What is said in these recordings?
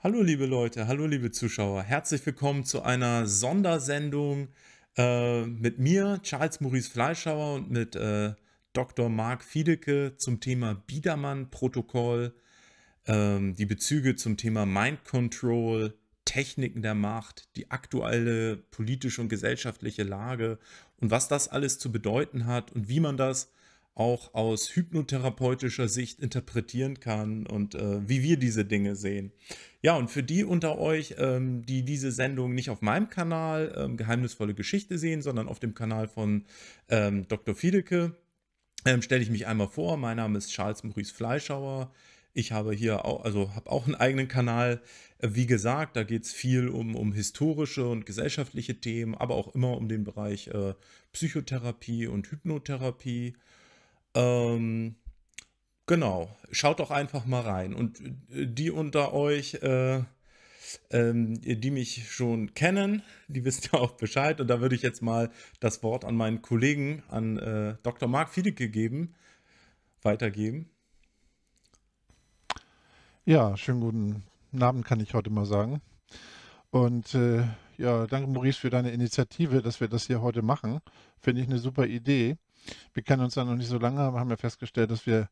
Hallo liebe Leute, hallo liebe Zuschauer, herzlich willkommen zu einer Sondersendung mit mir, Charles-Maurice Fleischhauer, und mit Dr. Marc Fiddike zum Thema Biedermann-Protokoll, die Bezüge zum Thema Mind Control, Techniken der Macht, die aktuelle politische und gesellschaftliche Lage und was das alles zu bedeuten hat und wie man das auch aus hypnotherapeutischer Sicht interpretieren kann und wie wir diese Dinge sehen. Ja, und für die unter euch, die diese Sendung nicht auf meinem Kanal Geheimnisvolle Geschichte sehen, sondern auf dem Kanal von Dr. Fiddike, stelle ich mich einmal vor. Mein Name ist Charles-Maurice Fleischhauer. Ich habe hier auch, habe auch einen eigenen Kanal. Wie gesagt, da geht es viel um historische und gesellschaftliche Themen, aber auch immer um den Bereich Psychotherapie und Hypnotherapie. Genau, schaut doch einfach mal rein. Und die unter euch, die mich schon kennen, die wissen ja auch Bescheid. Und da würde ich jetzt mal das Wort an meinen Kollegen, an Dr. Marc Fiddike weitergeben. Ja, schönen guten Abend, kann ich heute mal sagen. Und ja, danke Maurice für deine Initiative, dass wir das hier heute machen. Finde ich eine super Idee. Wir kennen uns ja noch nicht so lange, aber haben ja festgestellt, dass wir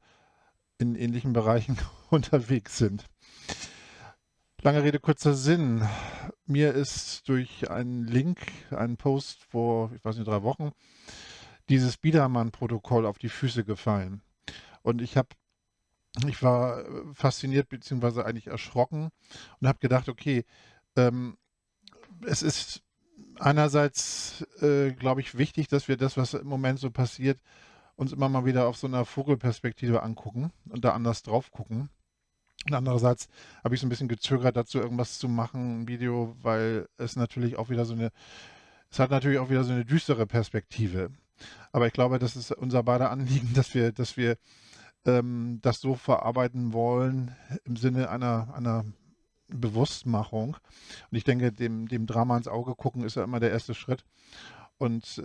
in ähnlichen Bereichen unterwegs sind. Lange Rede, kurzer Sinn. Mir ist durch einen Link, einen Post vor, ich weiß nicht, 3 Wochen, dieses Biedermann-Protokoll auf die Füße gefallen. Und ich war fasziniert bzw. eigentlich erschrocken und habe gedacht, okay, es ist einerseits, glaube ich, wichtig, dass wir das, was im Moment so passiert, uns immer mal wieder auf so einer Vogelperspektive angucken und da anders drauf gucken. Und andererseits habe ich so ein bisschen gezögert, dazu irgendwas zu machen, ein Video, weil es natürlich auch wieder so eine, es hat natürlich auch wieder so eine düstere Perspektive. Aber ich glaube, das ist unser beider Anliegen, dass wir das so verarbeiten wollen im Sinne einer Bewusstmachung. Und ich denke, dem Drama ins Auge gucken ist ja immer der erste Schritt. Und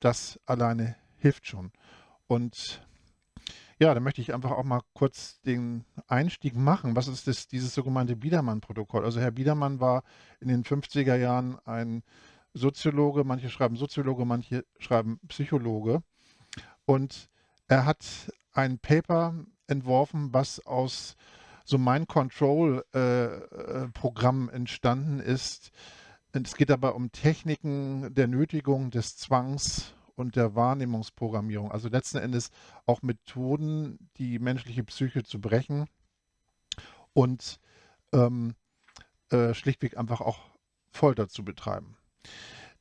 das alleine hilft schon. Und ja, da möchte ich einfach auch mal kurz den Einstieg machen. Was ist dieses sogenannte Biedermann-Protokoll? Also Herr Biedermann war in den 50er Jahren ein Soziologe. Manche schreiben Soziologe, manche schreiben Psychologe. Und er hat ein Paper entworfen, was aus so Mind Control Programm entstanden ist. Und es geht dabei um Techniken der Nötigung, des Zwangs und der Wahrnehmungsprogrammierung. Also letzten Endes auch Methoden, die menschliche Psyche zu brechen und schlichtweg einfach auch Folter zu betreiben.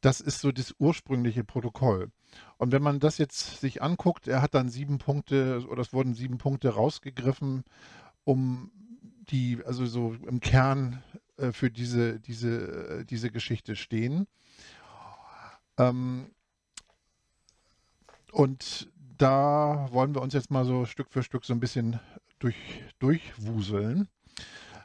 Das ist so das ursprüngliche Protokoll. Und wenn man das jetzt sich anguckt, er hat dann 7 Punkte, oder es wurden 7 Punkte rausgegriffen, um die, also so im Kern für diese Geschichte stehen. Und da wollen wir uns jetzt mal so Stück für Stück so ein bisschen durchwuseln.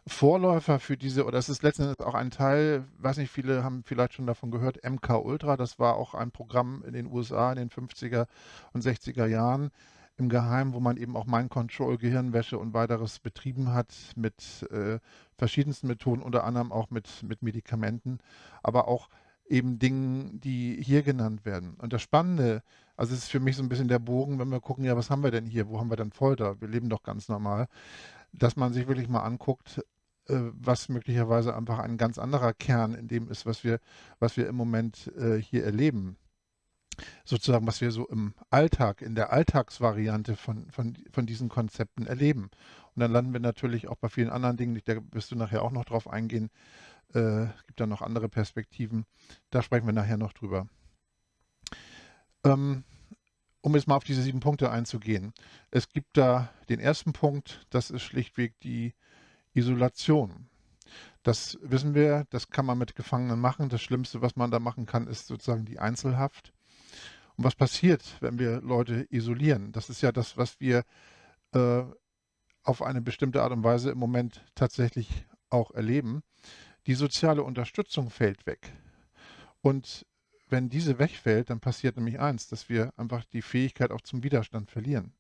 Vorläufer für diese, oder es ist letztendlich auch ein Teil, weiß nicht, viele haben vielleicht schon davon gehört, MK-Ultra, das war auch ein Programm in den USA in den 50er und 60er Jahren, im Geheimen, wo man eben auch Mind Control, Gehirnwäsche und weiteres betrieben hat mit verschiedensten Methoden, unter anderem auch mit Medikamenten, aber auch eben Dingen, die hier genannt werden. Und das Spannende, also es ist für mich so ein bisschen der Bogen, wenn wir gucken, ja, was haben wir denn hier, wo haben wir denn Folter, wir leben doch ganz normal, dass man sich wirklich mal anguckt, was möglicherweise einfach ein ganz anderer Kern in dem ist, was wir im Moment hier erleben. Sozusagen, was wir so im Alltag, in der Alltagsvariante von diesen Konzepten erleben. Und dann landen wir natürlich auch bei vielen anderen Dingen, da wirst du nachher auch noch drauf eingehen, gibt da noch andere Perspektiven, da sprechen wir nachher noch drüber. Um jetzt mal auf diese 7 Punkte einzugehen. Es gibt da den ersten Punkt, das ist schlichtweg die Isolation. Das wissen wir, das kann man mit Gefangenen machen. Das Schlimmste, was man da machen kann, ist sozusagen die Einzelhaft. Und was passiert, wenn wir Leute isolieren? Das ist ja das, was wir auf eine bestimmte Art und Weise im Moment tatsächlich auch erleben. Die soziale Unterstützung fällt weg. Und wenn diese wegfällt, dann passiert nämlich eins, dass wir einfach die Fähigkeit auch zum Widerstand verlieren.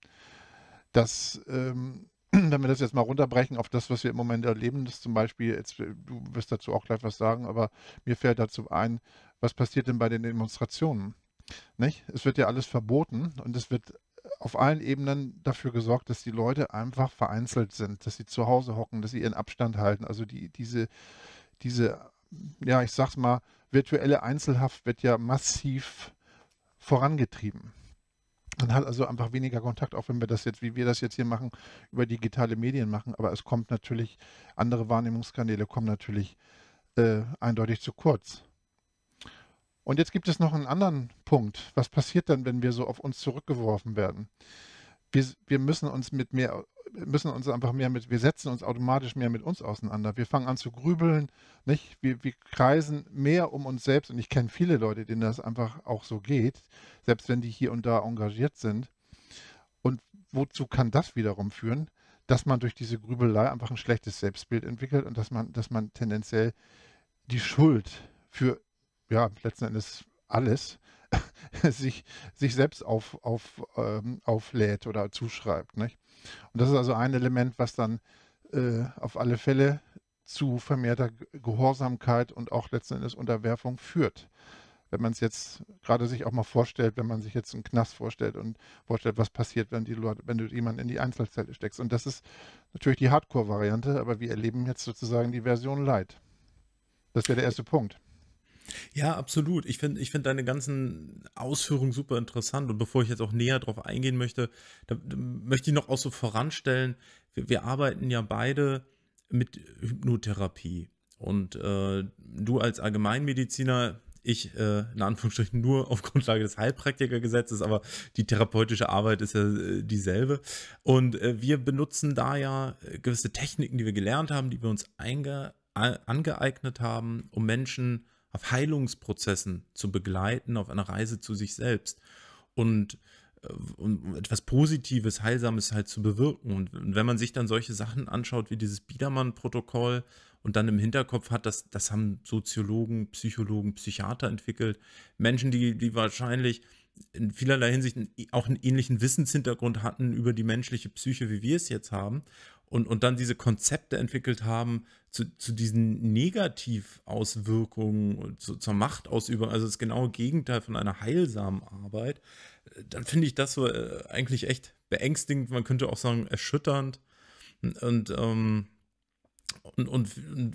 Das wenn wir das jetzt mal runterbrechen auf das, was wir im Moment erleben, das zum Beispiel, jetzt, du wirst dazu auch gleich was sagen, aber mir fällt dazu ein, was passiert denn bei den Demonstrationen? Nicht? Es wird ja alles verboten und es wird auf allen Ebenen dafür gesorgt, dass die Leute einfach vereinzelt sind, dass sie zu Hause hocken, dass sie ihren Abstand halten. Also diese, ja, ich sag's mal, virtuelle Einzelhaft wird ja massiv vorangetrieben. Man hat also einfach weniger Kontakt, auch wenn wir das jetzt, wie wir das jetzt hier machen, über digitale Medien machen. Aber es kommt natürlich, andere Wahrnehmungskanäle kommen natürlich eindeutig zu kurz. Und jetzt gibt es noch einen anderen Punkt. Was passiert dann, wenn wir so auf uns zurückgeworfen werden? Wir müssen uns wir setzen uns automatisch mehr mit uns auseinander. Wir fangen an zu grübeln, nicht? Wir kreisen mehr um uns selbst. Und ich kenne viele Leute, denen das einfach auch so geht, selbst wenn die hier und da engagiert sind. Und wozu kann das wiederum führen? Dass man durch diese Grübelei einfach ein schlechtes Selbstbild entwickelt und dass man tendenziell die Schuld für, ja, letzten Endes alles sich selbst auflädt oder zuschreibt. Nicht? Und das ist also ein Element, was dann auf alle Fälle zu vermehrter Gehorsamkeit und auch letzten Endes Unterwerfung führt. Wenn man es jetzt gerade sich auch mal vorstellt, wenn man sich jetzt einen Knast vorstellt und vorstellt, was passiert, wenn du jemanden in die Einzelzelle steckst. Und das ist natürlich die Hardcore-Variante, aber wir erleben jetzt sozusagen die Version Light. Das wäre der erste Punkt. Ja, absolut. Ich finde deine ganzen Ausführungen super interessant. Und bevor ich jetzt auch näher drauf eingehen möchte, da möchte ich noch auch so voranstellen, wir arbeiten ja beide mit Hypnotherapie. Und du als Allgemeinmediziner, ich in Anführungsstrichen nur auf Grundlage des Heilpraktikergesetzes, aber die therapeutische Arbeit ist ja dieselbe. Und wir benutzen da ja gewisse Techniken, die wir gelernt haben, die wir uns angeeignet haben, um Menschen auf Heilungsprozessen zu begleiten, auf einer Reise zu sich selbst und etwas Positives, Heilsames halt zu bewirken. Und wenn man sich dann solche Sachen anschaut, wie dieses Biedermann-Protokoll und dann im Hinterkopf hat, das haben Soziologen, Psychologen, Psychiater entwickelt, Menschen, die wahrscheinlich in vielerlei Hinsicht auch einen ähnlichen Wissenshintergrund hatten über die menschliche Psyche, wie wir es jetzt haben, und dann diese Konzepte entwickelt haben zu diesen Negativauswirkungen, zur Machtausübung, also das genaue Gegenteil von einer heilsamen Arbeit, dann finde ich das so eigentlich echt beängstigend, man könnte auch sagen erschütternd, und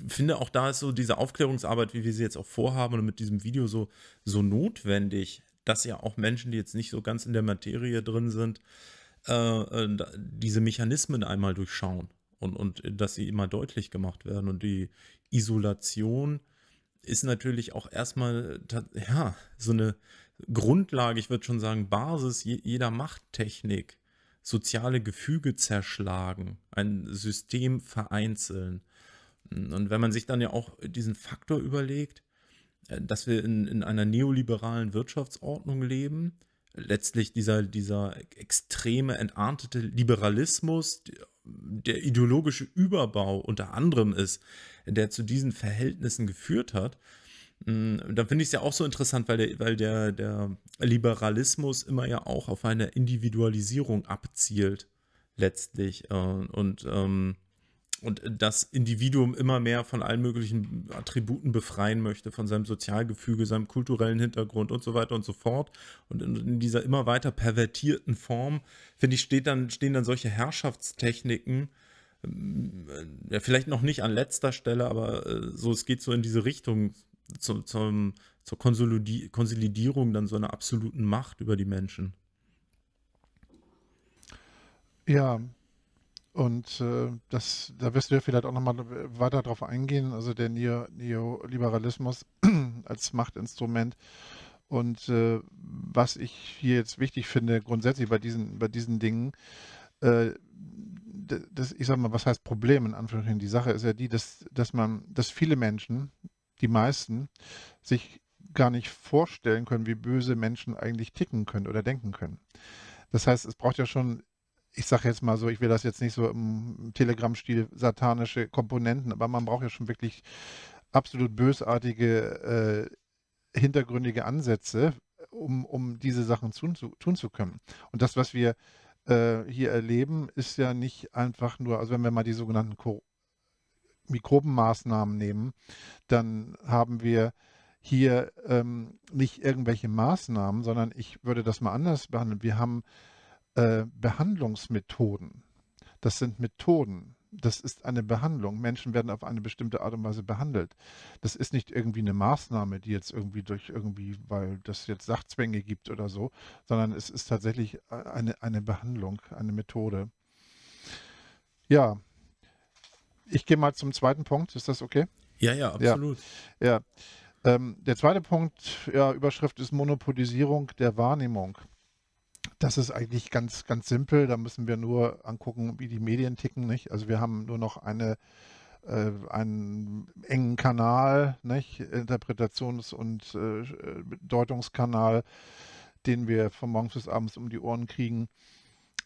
finde auch, da ist so diese Aufklärungsarbeit, wie wir sie jetzt auch vorhaben und mit diesem Video so notwendig, dass ja auch Menschen, die jetzt nicht so ganz in der Materie drin sind, diese Mechanismen einmal durchschauen und dass sie immer deutlich gemacht werden. Und die Isolation ist natürlich auch erstmal, ja, so eine Grundlage, ich würde schon sagen Basis jeder Machttechnik, soziale Gefüge zerschlagen, ein System vereinzeln. Und wenn man sich dann ja auch diesen Faktor überlegt, dass wir in einer neoliberalen Wirtschaftsordnung leben. Letztlich dieser extreme, entartete Liberalismus, der ideologische Überbau unter anderem ist, der zu diesen Verhältnissen geführt hat. Da finde ich es ja auch so interessant, weil der Liberalismus immer ja auch auf eine Individualisierung abzielt, letztlich. Und das Individuum immer mehr von allen möglichen Attributen befreien möchte, von seinem Sozialgefüge, seinem kulturellen Hintergrund und so weiter und so fort. Und in dieser immer weiter pervertierten Form, finde ich, stehen dann solche Herrschaftstechniken, ja, vielleicht noch nicht an letzter Stelle, aber so, es geht so in diese Richtung zur Konsolidierung dann so einer absoluten Macht über die Menschen. Ja. Und da wirst du ja vielleicht auch nochmal weiter drauf eingehen, also der Neoliberalismus als Machtinstrument. Und was ich hier jetzt wichtig finde, grundsätzlich bei diesen Dingen, ich sag mal, was heißt Problem in Anführungsstrichen? Die Sache ist ja die, dass viele Menschen, die meisten, sich gar nicht vorstellen können, wie böse Menschen eigentlich ticken können oder denken können. Das heißt, es braucht ja schon, ich sage jetzt mal so, ich will das jetzt nicht so im Telegram-Stil, satanische Komponenten, aber man braucht ja schon wirklich absolut bösartige, hintergründige Ansätze, um diese Sachen tun zu können. Und das, was wir hier erleben, ist ja nicht einfach nur, also wenn wir mal die sogenannten Mikrobenmaßnahmen nehmen, dann haben wir hier nicht irgendwelche Maßnahmen, sondern ich würde das mal anders behandeln. Wir haben Behandlungsmethoden. Das sind Methoden. Das ist eine Behandlung. Menschen werden auf eine bestimmte Art und Weise behandelt. Das ist nicht irgendwie eine Maßnahme, die jetzt irgendwie durch irgendwie, weil das jetzt Sachzwänge gibt oder so, sondern es ist tatsächlich eine Behandlung, eine Methode. Ja, ich gehe mal zum zweiten Punkt. Ist das okay? Ja, ja, absolut. Ja, ja. Der zweite Punkt, ja, Überschrift ist Monopolisierung der Wahrnehmung. Das ist eigentlich ganz, ganz simpel. Da müssen wir nur angucken, wie die Medien ticken, nicht? Also wir haben nur noch einen engen Kanal, nicht? Interpretations- und Deutungskanal, den wir von morgens bis abends um die Ohren kriegen.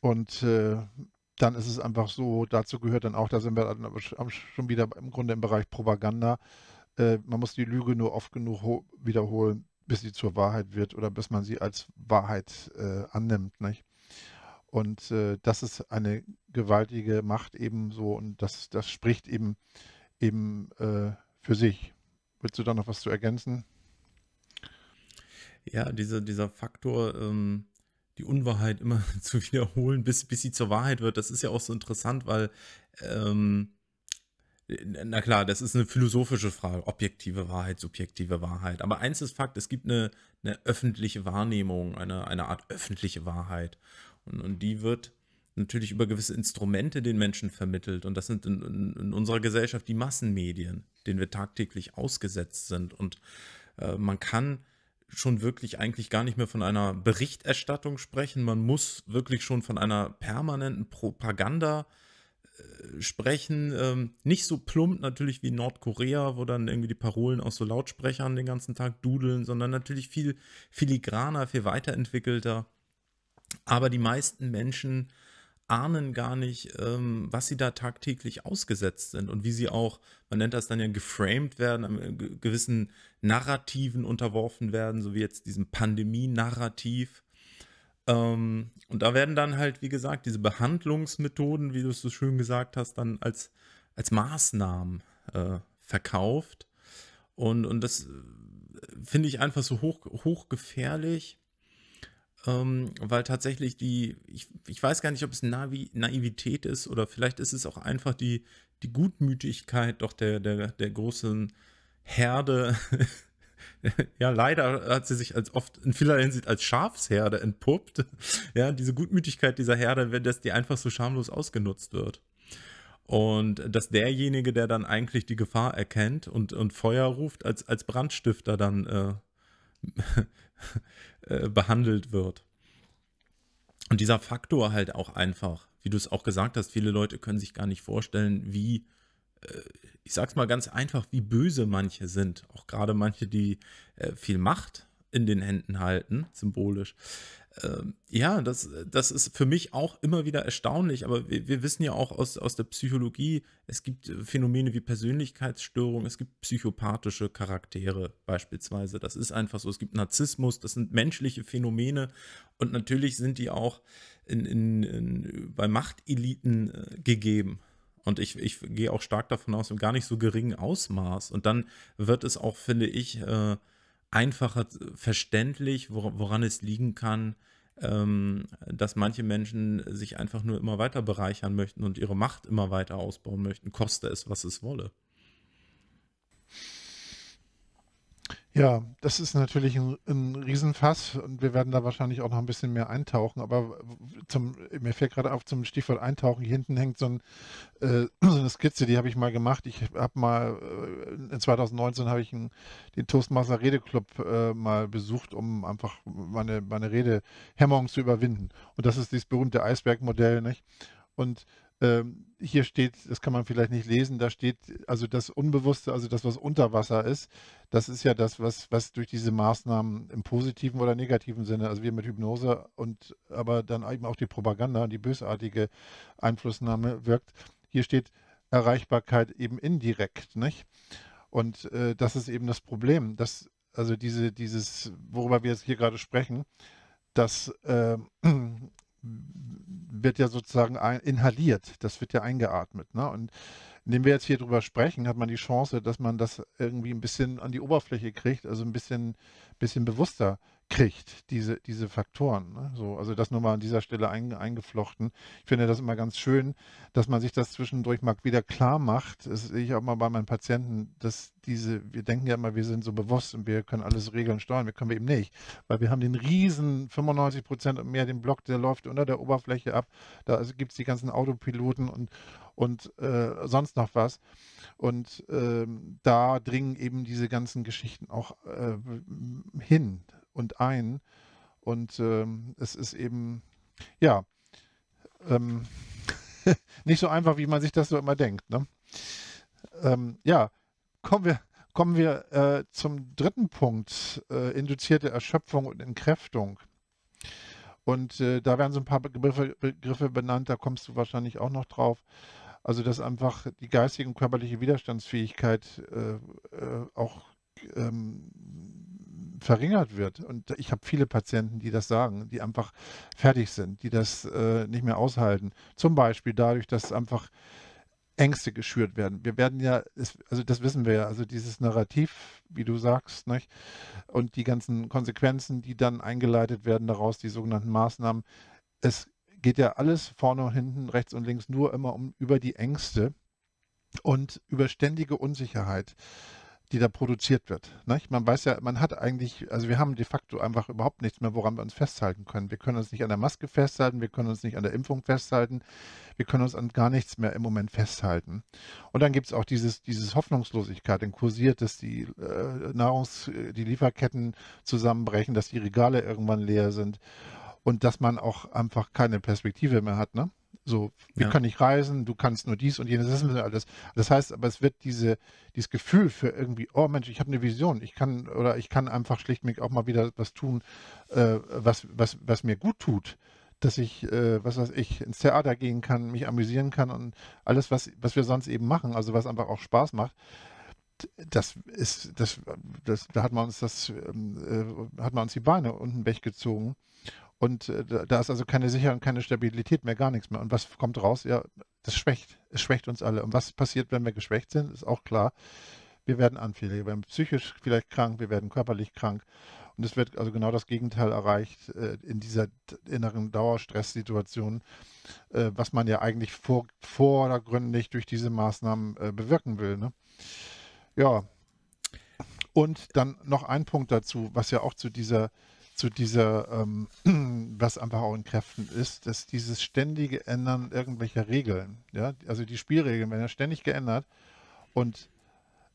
Und dann ist es einfach so, dazu gehört dann auch, da sind wir schon wieder im Grunde im Bereich Propaganda. Man muss die Lüge nur oft genug wiederholen, bis sie zur Wahrheit wird oder bis man sie als Wahrheit annimmt, nicht? Und das ist eine gewaltige Macht ebenso und das spricht eben für sich. Willst du da noch was zu ergänzen? Ja, dieser Faktor, die Unwahrheit immer zu wiederholen, bis sie zur Wahrheit wird, das ist ja auch so interessant, weil na klar, das ist eine philosophische Frage, objektive Wahrheit, subjektive Wahrheit. Aber eins ist Fakt, es gibt eine öffentliche Wahrnehmung, eine Art öffentliche Wahrheit. Und die wird natürlich über gewisse Instrumente den Menschen vermittelt. Und das sind in unserer Gesellschaft die Massenmedien, denen wir tagtäglich ausgesetzt sind. Und man kann schon wirklich eigentlich gar nicht mehr von einer Berichterstattung sprechen. Man muss wirklich schon von einer permanenten Propaganda sprechen, nicht so plump natürlich wie Nordkorea, wo dann irgendwie die Parolen aus so Lautsprechern den ganzen Tag dudeln, sondern natürlich viel filigraner, viel weiterentwickelter. Aber die meisten Menschen ahnen gar nicht, was sie da tagtäglich ausgesetzt sind und wie sie auch, man nennt das dann ja geframed werden, an gewissen Narrativen unterworfen werden, so wie jetzt diesem Pandemie-Narrativ. Und da werden dann halt, wie gesagt, diese Behandlungsmethoden, wie du es so schön gesagt hast, dann als Maßnahmen verkauft. Und das finde ich einfach so hochgefährlich, weil tatsächlich ich weiß gar nicht, ob es Naivität ist oder vielleicht ist es auch einfach die Gutmütigkeit doch der großen Herde. Ja, leider hat sie sich als oft in vieler Hinsicht als Schafsherde entpuppt. Ja, diese Gutmütigkeit dieser Herde, wenn das die einfach so schamlos ausgenutzt wird. Und dass derjenige, der dann eigentlich die Gefahr erkennt und Feuer ruft, als Brandstifter dann behandelt wird. Und dieser Faktor halt auch einfach, wie du es auch gesagt hast, viele Leute können sich gar nicht vorstellen, wie, ich sag's mal ganz einfach, wie böse manche sind, auch gerade manche, die viel Macht in den Händen halten, symbolisch. Ja, das ist für mich auch immer wieder erstaunlich, aber wir wissen ja auch aus der Psychologie, es gibt Phänomene wie Persönlichkeitsstörungen, es gibt psychopathische Charaktere beispielsweise, das ist einfach so, es gibt Narzissmus, das sind menschliche Phänomene und natürlich sind die auch bei Machteliten gegeben. Und ich gehe auch stark davon aus, im gar nicht so geringen Ausmaß. Und dann wird es auch, finde ich, einfacher verständlich, woran es liegen kann, dass manche Menschen sich einfach nur immer weiter bereichern möchten und ihre Macht immer weiter ausbauen möchten, koste es, was es wolle. Ja, das ist natürlich ein Riesenfass und wir werden da wahrscheinlich auch noch ein bisschen mehr eintauchen, aber mir fällt gerade auf zum Stichwort Eintauchen, hier hinten hängt so eine Skizze, die habe ich mal gemacht. Ich habe mal, in 2019 habe ich den Toastmaster Redeclub mal besucht, um einfach meine Redehemmung zu überwinden. Und das ist dieses berühmte Eisbergmodell, nicht? Und hier steht, das kann man vielleicht nicht lesen, da steht, also das Unbewusste, also das, was unter Wasser ist, das ist ja das, was durch diese Maßnahmen im positiven oder negativen Sinne, also wir mit Hypnose und aber dann eben auch die Propaganda und die bösartige Einflussnahme wirkt. Hier steht Erreichbarkeit eben indirekt, nicht? Und das ist eben das Problem, dass, also worüber wir jetzt hier gerade sprechen, dass wird ja sozusagen inhaliert, das wird ja eingeatmet. Ne? Und indem wir jetzt hier drüber sprechen, hat man die Chance, dass man das irgendwie ein bisschen an die Oberfläche kriegt, also ein bisschen bewusster kriegt, diese Faktoren. Ne? So, also das nur mal an dieser Stelle eingeflochten. Ich finde das immer ganz schön, dass man sich das zwischendurch mal wieder klar macht. Das sehe ich auch mal bei meinen Patienten, dass wir denken ja immer, wir sind so bewusst und wir können alles regeln, steuern. Wir können wir eben nicht, weil wir haben den riesen 95% und mehr, den Block, der läuft unter der Oberfläche ab. Da gibt es die ganzen Autopiloten und sonst noch was. Und da dringen eben diese ganzen Geschichten auch hin und ein. Und es ist eben, ja, nicht so einfach, wie man sich das so immer denkt. Ne? Ja, kommen wir zum dritten Punkt, induzierte Erschöpfung und Entkräftung. Und da werden so ein paar Begriffe benannt, da kommst du wahrscheinlich auch noch drauf. Also dass einfach die geistige und körperliche Widerstandsfähigkeit auch verringert wird. Und ich habe viele Patienten, die das sagen, die einfach fertig sind, die das nicht mehr aushalten. Zum Beispiel dadurch, dass einfach Ängste geschürt werden. Wir werden ja, also das wissen wir ja, also dieses Narrativ, wie du sagst, nicht? Und die ganzen Konsequenzen, die dann eingeleitet werden daraus, die sogenannten Maßnahmen, es geht ja alles vorne und hinten, rechts und links nur immer über die Ängste und über ständige Unsicherheit, die da produziert wird. Nicht? Man weiß ja, man hat eigentlich, also wir haben de facto einfach überhaupt nichts mehr, woran wir uns festhalten können. Wir können uns nicht an der Maske festhalten, wir können uns nicht an der Impfung festhalten, wir können uns an gar nichts mehr im Moment festhalten. Und dann gibt es auch dieses Hoffnungslosigkeit, denn kursiert, dass die Lieferketten zusammenbrechen, dass die Regale irgendwann leer sind und dass man auch einfach keine Perspektive mehr hat, ne? So, wir können nicht reisen, du kannst nur dies und jenes, das ist alles. Das heißt, aber es wird dieses Gefühl für irgendwie, oh Mensch, ich habe eine Vision, ich kann einfach schlichtweg auch mal wieder was tun, was mir gut tut, dass ich, was weiß ich, ins Theater gehen kann, mich amüsieren kann und alles, was wir sonst eben machen, also was einfach auch Spaß macht. Da hat man uns die Beine unten weggezogen. Und da ist also keine Sicherheit und keine Stabilität mehr, gar nichts mehr. Und was kommt raus? Ja, das schwächt. Es schwächt uns alle. Und was passiert, wenn wir geschwächt sind, ist auch klar. Wir werden anfällig, wir werden psychisch vielleicht krank, wir werden körperlich krank. Und es wird also genau das Gegenteil erreicht in dieser inneren Dauerstresssituation, was man ja eigentlich vordergründig durch diese Maßnahmen bewirken will. Ne? Ja. Und dann noch ein Punkt dazu, was ja auch zu dieser, was einfach auch in Kräften ist, dass dieses ständige Ändern irgendwelcher Regeln, ja, also die Spielregeln werden ja ständig geändert und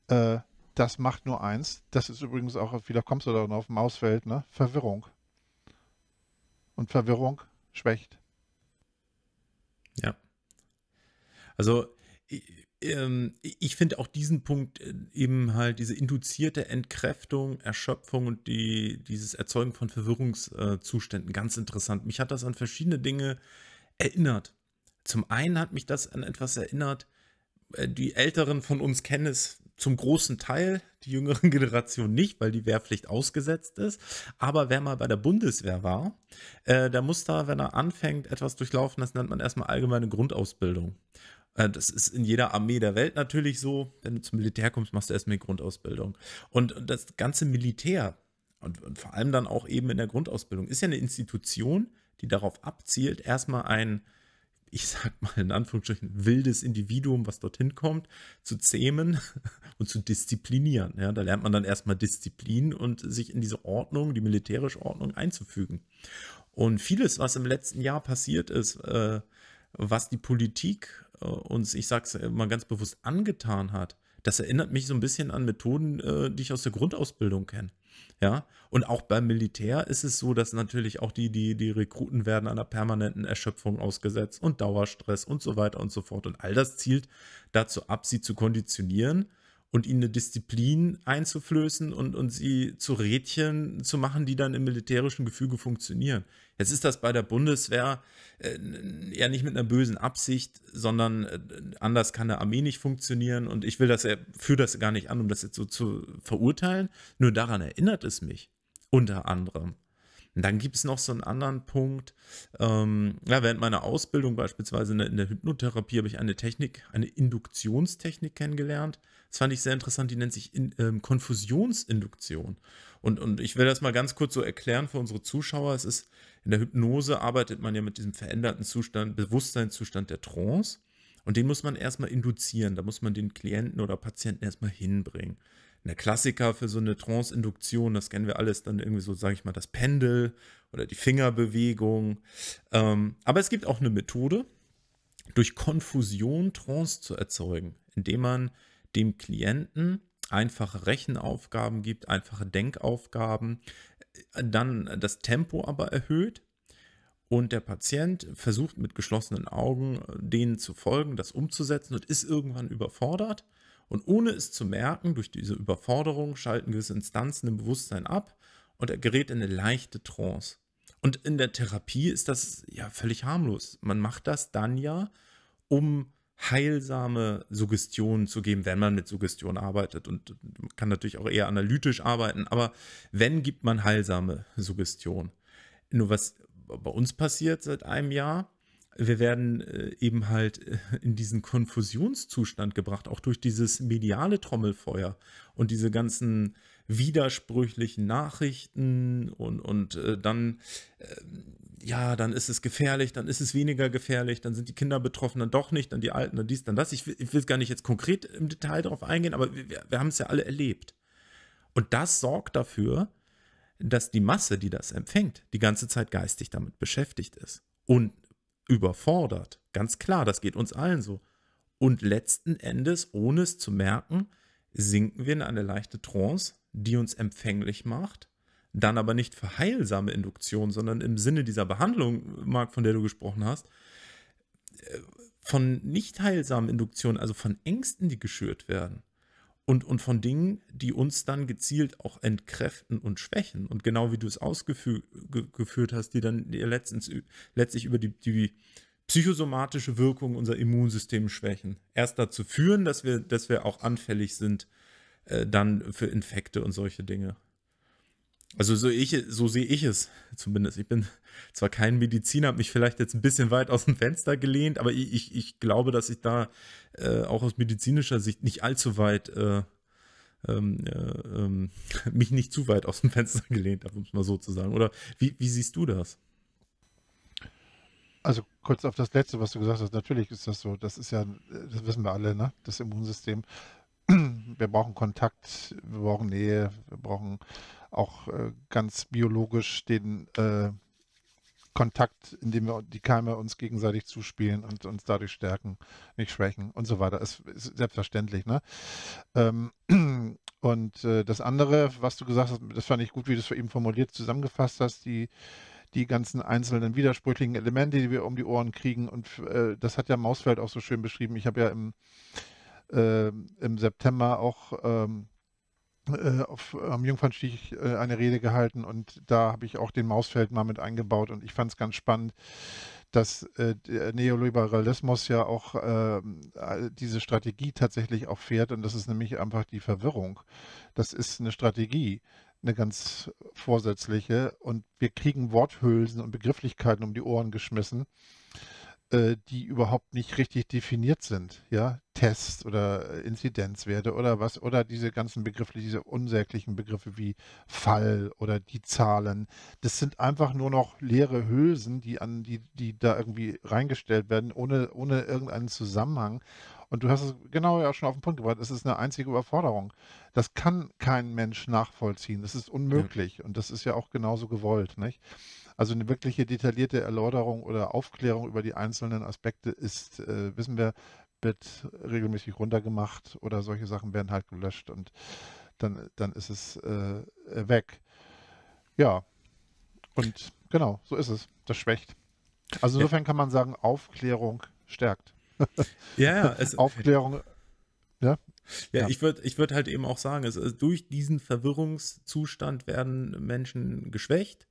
das macht nur eins, das ist übrigens auch, wieder kommst du da drauf, Mausfeld, ne? Verwirrung. Und Verwirrung schwächt. Ja. Also ich finde auch diesen Punkt eben halt diese induzierte Entkräftung, Erschöpfung und dieses Erzeugen von Verwirrungszuständen ganz interessant. Mich hat das an verschiedene Dinge erinnert. Zum einen hat mich das an etwas erinnert, die Älteren von uns kennen es zum großen Teil, die jüngeren Generation nicht, weil die Wehrpflicht ausgesetzt ist. Aber wer mal bei der Bundeswehr war, der muss da, wenn er anfängt, etwas durchlaufen, das nennt man erstmal allgemeine Grundausbildung. Das ist in jeder Armee der Welt natürlich so. Wenn du zum Militär kommst, machst du erstmal die Grundausbildung. Und das ganze Militär und vor allem dann auch eben in der Grundausbildung ist ja eine Institution, die darauf abzielt, erstmal ein, ich sag mal in Anführungsstrichen, wildes Individuum, was dorthin kommt, zu zähmen und zu disziplinieren. Ja, da lernt man dann erstmal Disziplin und sich in diese Ordnung, die militärische Ordnung einzufügen. Und vieles, was im letzten Jahr passiert ist, was die Politik uns, ich sag's mal ganz bewusst, angetan hat, das erinnert mich so ein bisschen an Methoden, die ich aus der Grundausbildung kenne. Ja, und auch beim Militär ist es so, dass natürlich auch die Rekruten werden einer permanenten Erschöpfung ausgesetzt und Dauerstress und so weiter und so fort. Und all das zielt dazu ab, sie zu konditionieren und ihnen eine Disziplin einzuflößen und sie zu Rädchen zu machen, die dann im militärischen Gefüge funktionieren. Jetzt ist das bei der Bundeswehr ja nicht mit einer bösen Absicht, sondern anders kann eine Armee nicht funktionieren und ich will das, führe das gar nicht an, um das jetzt so zu verurteilen, nur daran erinnert es mich unter anderem. Und dann gibt es noch so einen anderen Punkt. Während meiner Ausbildung beispielsweise in der Hypnotherapie habe ich eine Technik, eine Induktionstechnik kennengelernt. Das fand ich sehr interessant, die nennt sich Konfusionsinduktion. Und ich will das mal ganz kurz so erklären für unsere Zuschauer. Es ist, in der Hypnose arbeitet man ja mit diesem veränderten Zustand, Bewusstseinszustand der Trance. Und den muss man erstmal induzieren. Da muss man den Klienten oder Patienten erstmal hinbringen. Der Klassiker für so eine Trance-Induktion, das kennen wir alles, dann irgendwie so, sage ich mal, das Pendel oder die Fingerbewegung. Aber es gibt auch eine Methode, durch Konfusion Trance zu erzeugen, indem man dem Klienten einfache Rechenaufgaben gibt, einfache Denkaufgaben, dann das Tempo aber erhöht und der Patient versucht mit geschlossenen Augen denen zu folgen, das umzusetzen und ist irgendwann überfordert. Und ohne es zu merken, durch diese Überforderung schalten gewisse Instanzen im Bewusstsein ab und er gerät in eine leichte Trance. Und in der Therapie ist das ja völlig harmlos. Man macht das dann ja, um heilsame Suggestionen zu geben, wenn man mit Suggestionen arbeitet. Und man kann natürlich auch eher analytisch arbeiten, aber wenn, gibt man heilsame Suggestionen. Nur was bei uns passiert seit einem Jahr, wir werden eben halt in diesen Konfusionszustand gebracht, auch durch dieses mediale Trommelfeuer und diese ganzen widersprüchlichen Nachrichten und dann ist es gefährlich, dann ist es weniger gefährlich, dann sind die Kinder betroffen, dann doch nicht, dann die Alten, dann dies, dann das. Ich will gar nicht jetzt konkret im Detail darauf eingehen, aber wir haben es ja alle erlebt. Und das sorgt dafür, dass die Masse, die das empfängt, die ganze Zeit geistig damit beschäftigt ist und überfordert. Ganz klar, das geht uns allen so. Und letzten Endes, ohne es zu merken, sinken wir in eine leichte Trance, die uns empfänglich macht, dann aber nicht für heilsame Induktion, sondern im Sinne dieser Behandlung, Marc, von der du gesprochen hast, von nicht heilsamen Induktionen, also von Ängsten, die geschürt werden und von Dingen, die uns dann gezielt auch entkräften und schwächen. Und genau wie du es ausgeführt hast, die dann letztlich über die psychosomatische Wirkung unser Immunsystem schwächen. Erst dazu führen, dass wir auch anfällig sind, dann für Infekte und solche Dinge. Also so sehe ich es zumindest. Ich bin zwar kein Mediziner, habe mich vielleicht jetzt ein bisschen weit aus dem Fenster gelehnt, aber ich glaube, dass ich da auch aus medizinischer Sicht nicht allzu weit, mich nicht zu weit aus dem Fenster gelehnt habe, um es mal so zu sagen. Oder wie siehst du das? Also kurz auf das Letzte, was du gesagt hast. Natürlich ist das so. Das ist ja, das wissen wir alle, ne? Das Immunsystem. Wir brauchen Kontakt, wir brauchen Nähe, wir brauchen auch ganz biologisch den Kontakt, indem wir die Keime uns gegenseitig zuspielen und uns dadurch stärken, nicht schwächen und so weiter. Das ist selbstverständlich, ne? Und das andere, was du gesagt hast, das fand ich gut, wie du es eben formuliert zusammengefasst hast, die ganzen einzelnen widersprüchlichen Elemente, die wir um die Ohren kriegen. Und das hat ja Mausfeld auch so schön beschrieben. Ich habe ja im September auch am Jungfernstich eine Rede gehalten und da habe ich auch den Mausfeld mal mit eingebaut und ich fand es ganz spannend, dass der Neoliberalismus ja auch diese Strategie tatsächlich auch fährt und das ist nämlich einfach die Verwirrung. Das ist eine Strategie, eine ganz vorsätzliche und wir kriegen Worthülsen und Begrifflichkeiten um die Ohren geschmissen, die überhaupt nicht richtig definiert sind, ja, Tests oder Inzidenzwerte oder was, oder diese ganzen Begriffe, diese unsäglichen Begriffe wie Fall oder die Zahlen, das sind einfach nur noch leere Hülsen, die da irgendwie reingestellt werden, ohne irgendeinen Zusammenhang. Und du hast es genau ja schon auf den Punkt gebracht, es ist eine einzige Überforderung. Das kann kein Mensch nachvollziehen, das ist unmöglich, ja. Und das ist ja auch genauso gewollt, nicht? Also eine wirkliche detaillierte Erläuterung oder Aufklärung über die einzelnen Aspekte ist, wissen wir, wird regelmäßig runtergemacht oder solche Sachen werden halt gelöscht und dann ist es weg. Ja, und genau, so ist es. Das schwächt. Also insofern kann man sagen, Aufklärung stärkt. Ja, Aufklärung, ja. Ja, ich würde halt eben auch sagen, durch diesen Verwirrungszustand werden Menschen geschwächt.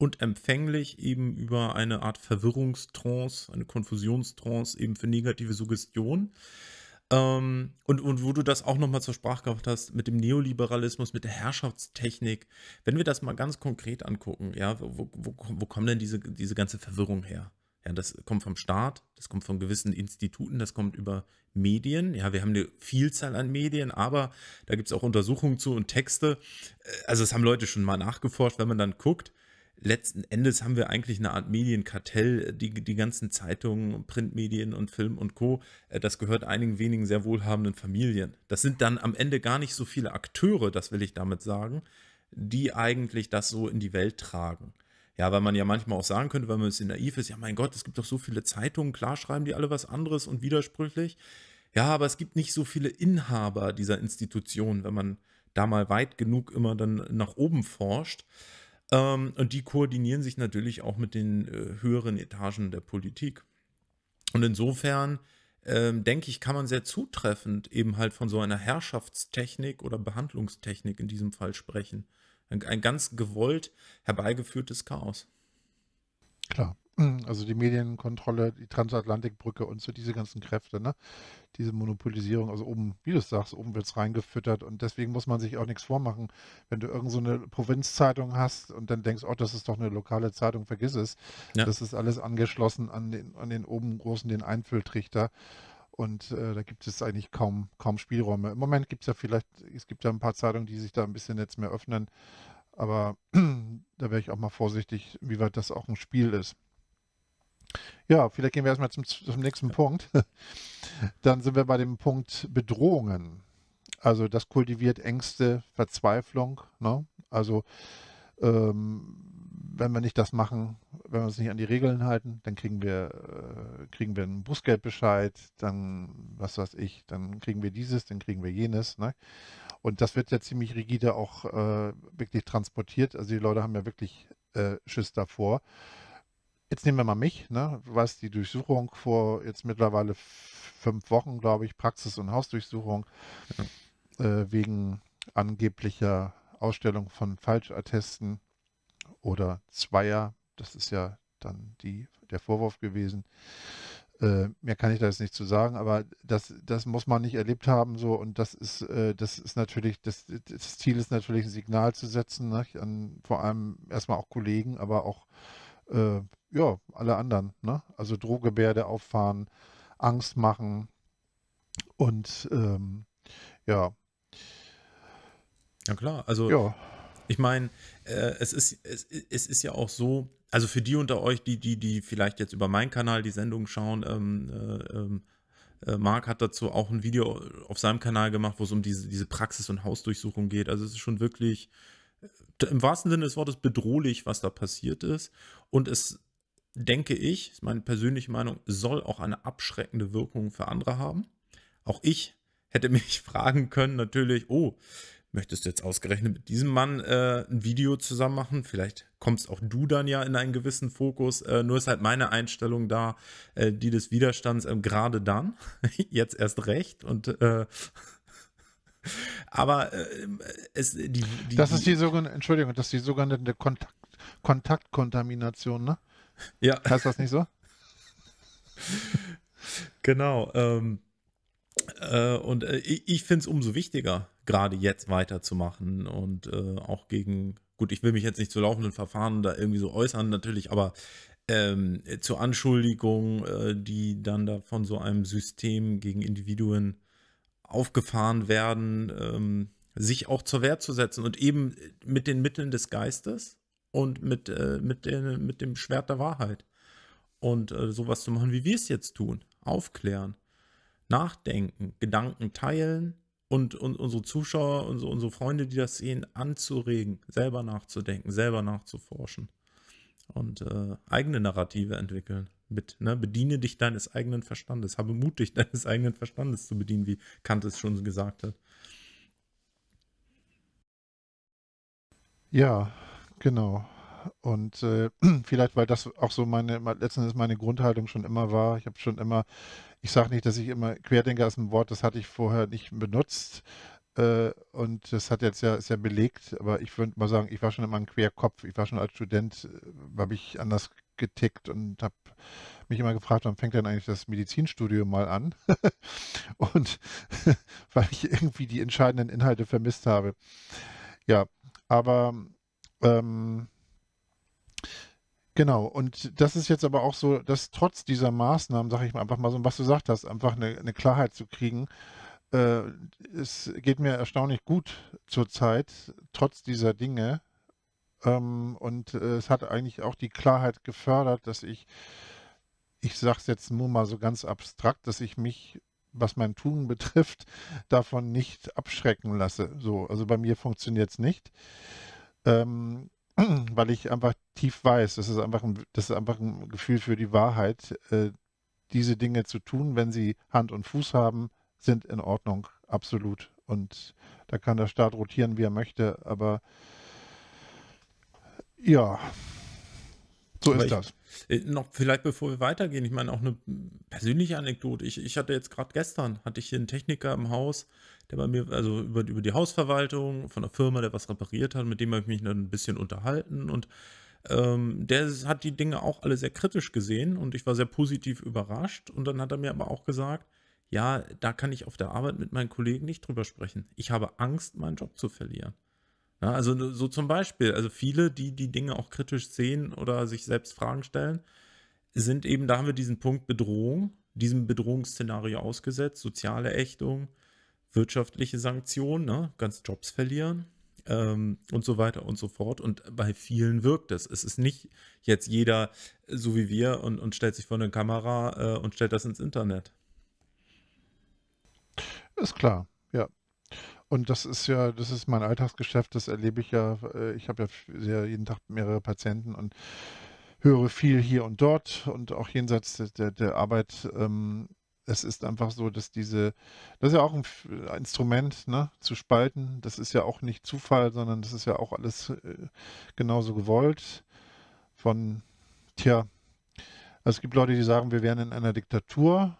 Und empfänglich eben über eine Art Verwirrungstrance, eine Konfusionstrance eben für negative Suggestionen. Und wo du das auch nochmal zur Sprache gebracht hast, mit dem Neoliberalismus, mit der Herrschaftstechnik, wenn wir das mal ganz konkret angucken, ja, wo kommt denn diese ganze Verwirrung her? Ja, das kommt vom Staat, das kommt von gewissen Instituten, das kommt über Medien. Ja, wir haben eine Vielzahl an Medien, aber da gibt es auch Untersuchungen zu und Texte. Also das haben Leute schon mal nachgeforscht, wenn man dann guckt. Letzten Endes haben wir eigentlich eine Art Medienkartell, die ganzen Zeitungen, Printmedien und Film und Co., das gehört einigen wenigen sehr wohlhabenden Familien. Das sind dann am Ende gar nicht so viele Akteure, das will ich damit sagen, die eigentlich das so in die Welt tragen. Ja, weil man ja manchmal auch sagen könnte, wenn man ein bisschen naiv ist, ja mein Gott, es gibt doch so viele Zeitungen, klar schreiben die alle was anderes und widersprüchlich. Ja, aber es gibt nicht so viele Inhaber dieser Institutionen, wenn man da mal weit genug immer dann nach oben forscht. Und die koordinieren sich natürlich auch mit den höheren Etagen der Politik. Und insofern, denke ich, kann man sehr zutreffend eben halt von so einer Herrschaftstechnik oder Behandlungstechnik in diesem Fall sprechen. Ein ganz gewollt herbeigeführtes Chaos. Klar, also die Medienkontrolle, die Transatlantikbrücke und so diese ganzen Kräfte, ne? Diese Monopolisierung, also oben, wie du es sagst, oben wird es reingefüttert und deswegen muss man sich auch nichts vormachen. Wenn du irgend so eine Provinzzeitung hast und dann denkst, oh, das ist doch eine lokale Zeitung, vergiss es. Ja. Das ist alles angeschlossen an den oben großen, den Einfülltrichter. Und da gibt es eigentlich kaum Spielräume. Im Moment gibt es ja vielleicht, es gibt ja ein paar Zeitungen, die sich da ein bisschen jetzt mehr öffnen. Aber da wäre ich auch mal vorsichtig, wie weit das auch ein Spiel ist. Ja, vielleicht gehen wir erstmal zum nächsten Punkt. Dann sind wir bei dem Punkt Bedrohungen. Also das kultiviert Ängste, Verzweiflung, ne? Also wenn wir nicht das machen, wenn wir uns nicht an die Regeln halten, dann kriegen wir einen Bußgeldbescheid, dann, was weiß ich, dann kriegen wir dieses, dann kriegen wir jenes. Ne? Und das wird ja ziemlich rigide auch wirklich transportiert. Also die Leute haben ja wirklich Schiss davor. Jetzt nehmen wir mal mich, ne? Du weißt, die Durchsuchung vor jetzt mittlerweile 5 Wochen, glaube ich, Praxis- und Hausdurchsuchung, wegen angeblicher Ausstellung von Falschattesten oder Zweier, das ist ja dann der Vorwurf gewesen. Mehr kann ich da jetzt nicht zu sagen, aber das muss man nicht erlebt haben so, und das ist natürlich, das Ziel ist natürlich, ein Signal zu setzen, ne, an vor allem erstmal auch Kollegen, aber auch ja, alle anderen, ne? Also Drohgebärde auffahren, Angst machen und ja. Ja klar, also ja. Ich meine, es ist ja auch so, also für die unter euch, die vielleicht jetzt über meinen Kanal die Sendung schauen, Marc hat dazu auch ein Video auf seinem Kanal gemacht, wo es um diese Praxis- und Hausdurchsuchung geht. Also es ist schon wirklich im wahrsten Sinne des Wortes bedrohlich, was da passiert ist. Und es, denke ich, ist meine persönliche Meinung, soll auch eine abschreckende Wirkung für andere haben. Auch ich hätte mich fragen können natürlich, oh, möchtest du jetzt ausgerechnet mit diesem Mann ein Video zusammen machen? Vielleicht kommst auch du dann ja in einen gewissen Fokus. Nur ist halt meine Einstellung da, die des Widerstands, gerade dann, jetzt erst recht. Und aber das ist die sogenannte Kontaktkontamination, ne? Ja. Heißt das nicht so? Genau. Und ich finde es umso wichtiger, gerade jetzt weiterzumachen und auch gegen, gut, ich will mich jetzt nicht zu laufenden Verfahren da irgendwie so äußern natürlich, aber zur Anschuldigung, die dann da von so einem System gegen Individuen aufgefahren werden, sich auch zur Wehr zu setzen und eben mit den Mitteln des Geistes und mit dem Schwert der Wahrheit und sowas zu machen, wie wir es jetzt tun, aufklären. Nachdenken, Gedanken teilen und unsere Zuschauer, unsere Freunde, die das sehen, anzuregen, selber nachzudenken, selber nachzuforschen und eigene Narrative entwickeln. Bediene dich deines eigenen Verstandes, habe Mut, dich deines eigenen Verstandes zu bedienen, wie Kant es schon gesagt hat. Ja, genau. Und vielleicht, weil das auch so letztendlich meine Grundhaltung schon immer war. Ich sage nicht, dass ich immer, Querdenker ist ein Wort, das hatte ich vorher nicht benutzt. Und das hat jetzt ja, ist ja belegt, aber ich würde mal sagen, ich war schon immer ein Querkopf. Ich war schon als Student, habe ich anders getickt und habe mich immer gefragt, wann fängt denn eigentlich das Medizinstudium mal an? Und weil ich irgendwie die entscheidenden Inhalte vermisst habe. Ja, aber genau, und das ist jetzt aber auch so, dass trotz dieser Maßnahmen, sage ich mal einfach mal so, was du gesagt hast, einfach eine Klarheit zu kriegen. Es geht mir erstaunlich gut zurzeit, trotz dieser Dinge. Und es hat eigentlich auch die Klarheit gefördert, dass ich sage es jetzt nur mal so ganz abstrakt, dass ich mich, was mein Tun betrifft, davon nicht abschrecken lasse. So, also bei mir funktioniert es nicht, weil ich einfach tief weiß, das ist einfach ein Gefühl für die Wahrheit, diese Dinge zu tun, wenn sie Hand und Fuß haben, sind in Ordnung, absolut. Und da kann der Staat rotieren, wie er möchte, aber ja, so ist das. Noch vielleicht, bevor wir weitergehen, ich meine auch eine persönliche Anekdote. Ich hatte jetzt gerade gestern, hatte ich hier einen Techniker im Haus, der bei mir, also über die Hausverwaltung von einer Firma, der was repariert hat, mit dem habe ich mich dann ein bisschen unterhalten und der hat die Dinge auch alle sehr kritisch gesehen und ich war sehr positiv überrascht und dann hat er mir aber auch gesagt, ja, da kann ich auf der Arbeit mit meinen Kollegen nicht drüber sprechen. Ich habe Angst, meinen Job zu verlieren. Ja, also so zum Beispiel, also viele, die die Dinge auch kritisch sehen oder sich selbst Fragen stellen, sind eben, da haben wir diesen Punkt Bedrohung, diesem Bedrohungsszenario ausgesetzt, soziale Ächtung, wirtschaftliche Sanktionen, ne, ganz Jobs verlieren und so weiter und so fort. Und bei vielen wirkt es. Es ist nicht jetzt jeder so wie wir und stellt sich vor eine Kamera und stellt das ins Internet. Ist klar, ja. Und das ist ja, das ist mein Alltagsgeschäft, das erlebe ich ja. Ich habe ja jeden Tag mehrere Patienten und höre viel hier und dort und auch jenseits der Arbeit. Es ist einfach so, dass das ist ja auch ein Instrument, ne, zu spalten. Das ist ja auch nicht Zufall, sondern das ist ja auch alles genauso gewollt. Es gibt Leute, die sagen, wir wären in einer Diktatur.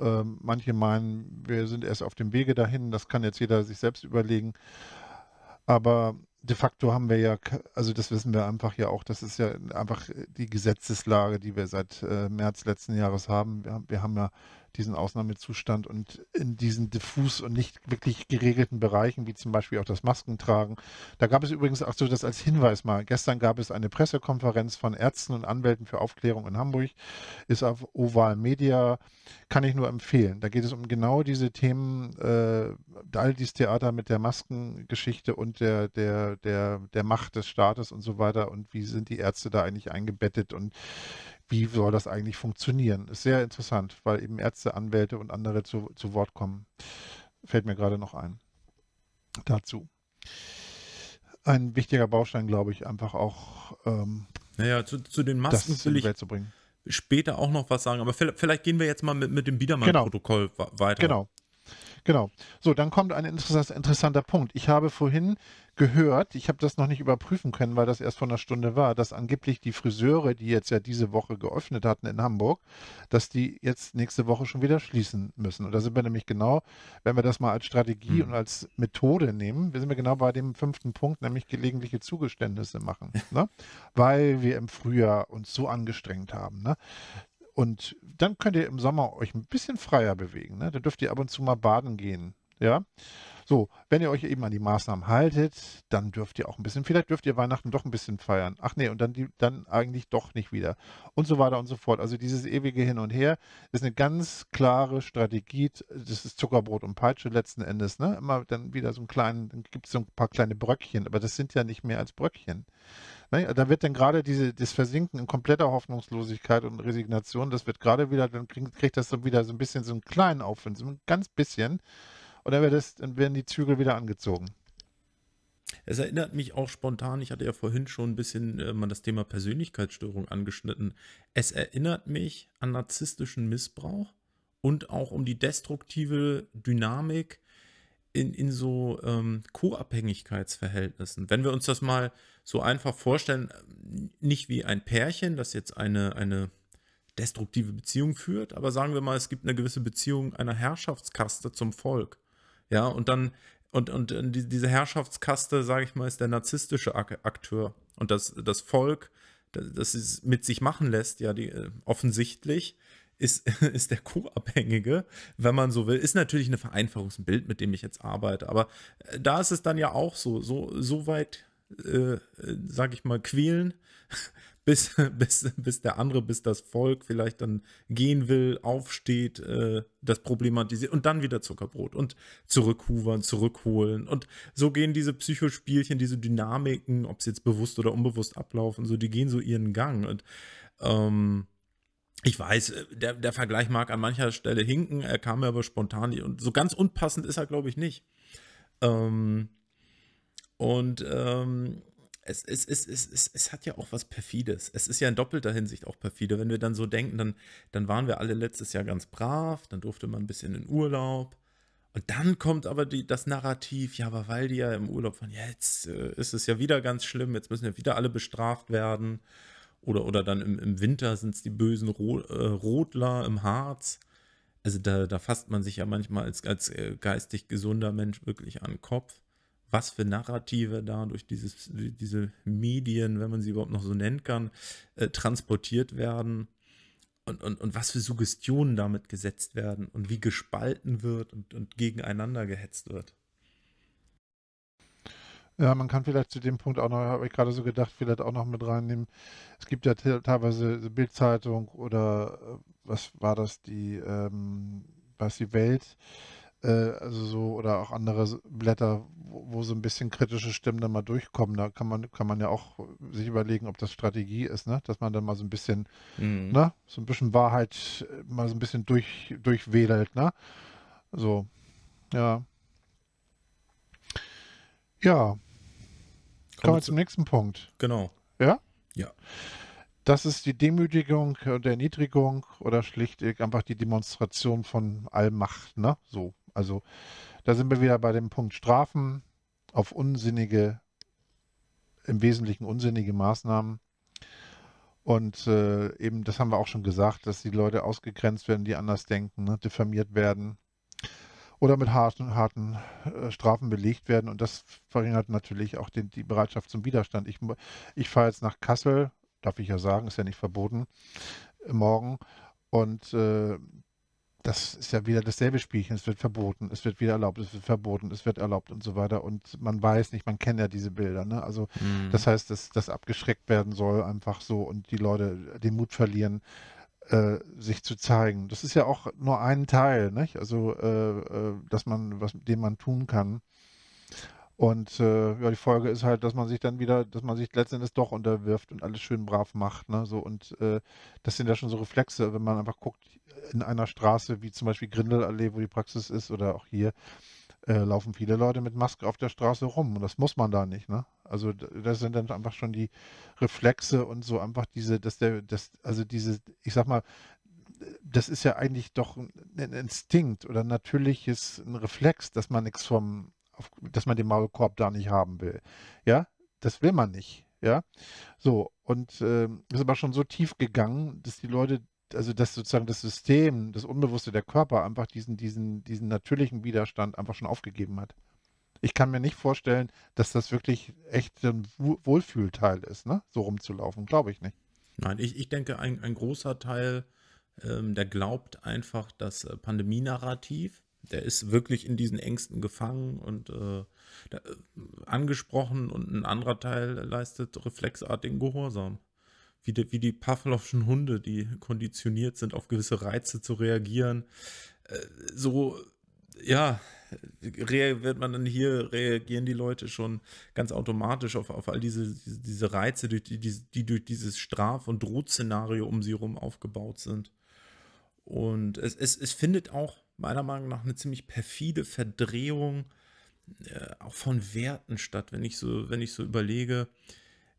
Manche meinen, wir sind erst auf dem Wege dahin, das kann jetzt jeder sich selbst überlegen. Aber de facto haben wir ja, also das wissen wir einfach ja auch, das ist ja einfach die Gesetzeslage, die wir seit März letzten Jahres haben. Wir haben ja diesen Ausnahmezustand und in diesen diffus und nicht wirklich geregelten Bereichen, wie zum Beispiel auch das Maskentragen. Da gab es übrigens auch so das als Hinweis mal. Gestern gab es eine Pressekonferenz von Ärzten und Anwälten für Aufklärung in Hamburg. Ist auf Oval Media, kann ich nur empfehlen. Da geht es um genau diese Themen, all dieses Theater mit der Maskengeschichte und der Macht des Staates und so weiter. Und wie sind die Ärzte da eigentlich eingebettet und wie soll das eigentlich funktionieren? Ist sehr interessant, weil eben Ärzte, Anwälte und andere zu Wort kommen. Fällt mir gerade noch ein. Dazu. Ein wichtiger Baustein, glaube ich, einfach auch naja, zu den Masken das in die Welt zu bringen. Später auch noch was sagen, aber vielleicht gehen wir jetzt mal mit dem Biedermann-Protokoll weiter. Genau. So, dann kommt ein interessanter Punkt. Ich habe vorhin gehört, ich habe das noch nicht überprüfen können, weil das erst vor einer Stunde war, dass angeblich die Friseure, die jetzt ja diese Woche geöffnet hatten in Hamburg, dass die jetzt nächste Woche schon wieder schließen müssen. Und da sind wir nämlich genau, wenn wir das mal als Strategie und als Methode nehmen, sind wir genau bei dem 5. Punkt, nämlich gelegentliche Zugeständnisse machen. Ne? Weil wir im Frühjahr uns so angestrengt haben. Ne? Und dann könnt ihr im Sommer euch ein bisschen freier bewegen. Ne? Da dürft ihr ab und zu mal baden gehen. Ja? So, wenn ihr euch eben an die Maßnahmen haltet, dann dürft ihr auch ein bisschen, vielleicht dürft ihr Weihnachten doch ein bisschen feiern. Ach nee, und dann eigentlich doch nicht wieder. Und so weiter und so fort. Also dieses ewige Hin und Her ist eine ganz klare Strategie. Das ist Zuckerbrot und Peitsche letzten Endes. Ne? Immer dann wieder dann gibt es so ein paar kleine Bröckchen, aber das sind ja nicht mehr als Bröckchen. Da wird dann gerade das Versinken in kompletter Hoffnungslosigkeit und Resignation, das wird gerade wieder, dann kriegt das dann wieder so ein bisschen so einen kleinen Aufwind, so ein ganz bisschen. Und dann werden die Zügel wieder angezogen. Es erinnert mich auch spontan, ich hatte ja vorhin schon ein bisschen mal das Thema Persönlichkeitsstörung angeschnitten. Es erinnert mich an narzisstischen Missbrauch und auch um die destruktive Dynamik in so Co-Abhängigkeitsverhältnissen. Wenn wir uns das mal so einfach vorstellen, nicht wie ein Pärchen, das jetzt eine destruktive Beziehung führt, aber sagen wir mal, es gibt eine gewisse Beziehung einer Herrschaftskaste zum Volk. Ja, und dann, und diese Herrschaftskaste, sage ich mal, ist der narzisstische Akteur. Und das Volk, dass es mit sich machen lässt, ja, die, offensichtlich ist der Co-Abhängige, wenn man so will, ist natürlich eine Vereinfachungsbild, mit dem ich jetzt arbeite, aber da ist es dann ja auch so weit, sag ich mal, quälen, bis der andere, bis das Volk vielleicht dann gehen will, aufsteht, das problematisiert und dann wieder Zuckerbrot und zurückhuvern, zurückholen. Und so gehen diese Psychospielchen, diese Dynamiken, ob es jetzt bewusst oder unbewusst ablaufen, so, die gehen so ihren Gang. Und ich weiß, der Vergleich mag an mancher Stelle hinken, er kam mir aber spontan und so ganz unpassend ist er, glaube ich, nicht. Es hat ja auch was Perfides. Es ist ja in doppelter Hinsicht auch perfide. Wenn wir dann so denken, dann waren wir alle letztes Jahr ganz brav, dann durfte man ein bisschen in Urlaub. Und dann kommt aber das Narrativ, ja, aber weil die ja im Urlaub waren, jetzt ist es ja wieder ganz schlimm, jetzt müssen ja wieder alle bestraft werden. Oder dann im Winter sind es die bösen Rodler im Harz. Also da fasst man sich ja manchmal als geistig gesunder Mensch wirklich an den Kopf. Was für Narrative da durch diese Medien, wenn man sie überhaupt noch so nennen kann, transportiert werden und was für Suggestionen damit gesetzt werden und wie gespalten wird und gegeneinander gehetzt wird. Ja, man kann vielleicht zu dem Punkt auch noch, habe ich gerade so gedacht, vielleicht auch noch mit reinnehmen. Es gibt ja teilweise Bild-Zeitung oder was war das, was die Welt, also so, oder auch andere Blätter, wo so ein bisschen kritische Stimmen dann mal durchkommen, da kann man ja auch sich überlegen, ob das Strategie ist, ne? Dass man dann mal so ein bisschen, ne? So ein bisschen Wahrheit mal so ein bisschen durchwedelt, ne? So, ja. Ja. Kommen wir zum nächsten Punkt. Genau. Ja? Ja. Das ist die Demütigung und Erniedrigung oder schlicht einfach die Demonstration von Allmacht, ne? So. Also da sind wir wieder bei dem Punkt Strafen auf unsinnige, im Wesentlichen unsinnige Maßnahmen. Und eben, das haben wir auch schon gesagt, dass die Leute ausgegrenzt werden, die anders denken, ne? Diffamiert werden oder mit harten Strafen belegt werden. Und das verringert natürlich auch die Bereitschaft zum Widerstand. Ich fahre jetzt nach Kassel, darf ich ja sagen, ist ja nicht verboten, morgen. Und das ist ja wieder dasselbe Spielchen. Es wird verboten, es wird wieder erlaubt, es wird verboten, es wird erlaubt und so weiter. Und man weiß nicht, man kennt ja diese Bilder, ne? Also das heißt, dass das abgeschreckt werden soll einfach so und die Leute den Mut verlieren, sich zu zeigen. Das ist ja auch nur ein Teil, nicht? Also, den man tun kann. Und ja, die Folge ist halt, dass man sich letzten Endes doch unterwirft und alles schön brav macht, ne? So, und das sind ja schon so Reflexe, wenn man einfach guckt, in einer Straße wie zum Beispiel Grindelallee, wo die Praxis ist, oder auch hier, laufen viele Leute mit Maske auf der Straße rum. Und das muss man da nicht, ne? Also das sind dann einfach schon die Reflexe und so einfach ich sag mal, das ist ja eigentlich doch ein Instinkt oder ein Reflex, dass man nichts dass man den Maulkorb da nicht haben will. Ja, das will man nicht. Ja, so, und ist aber schon so tief gegangen, dass die Leute, also dass sozusagen das System, das Unbewusste, der Körper einfach diesen natürlichen Widerstand einfach schon aufgegeben hat. Ich kann mir nicht vorstellen, dass das wirklich echt ein Wohlfühlteil ist, ne? So rumzulaufen, glaube ich nicht. Nein, ich denke, ein großer Teil, der glaubt einfach das Pandemienarrativ. Der ist wirklich in diesen Ängsten gefangen und angesprochen, und ein anderer Teil leistet reflexartigen Gehorsam. Wie die Pavlovschen Hunde, die konditioniert sind, auf gewisse Reize zu reagieren. So, ja, reagieren die Leute schon ganz automatisch auf all diese Reize, die durch dieses Straf- und Drohszenario um sie herum aufgebaut sind. Und es findet auch meiner Meinung nach eine ziemlich perfide Verdrehung auch von Werten statt, wenn ich so überlege,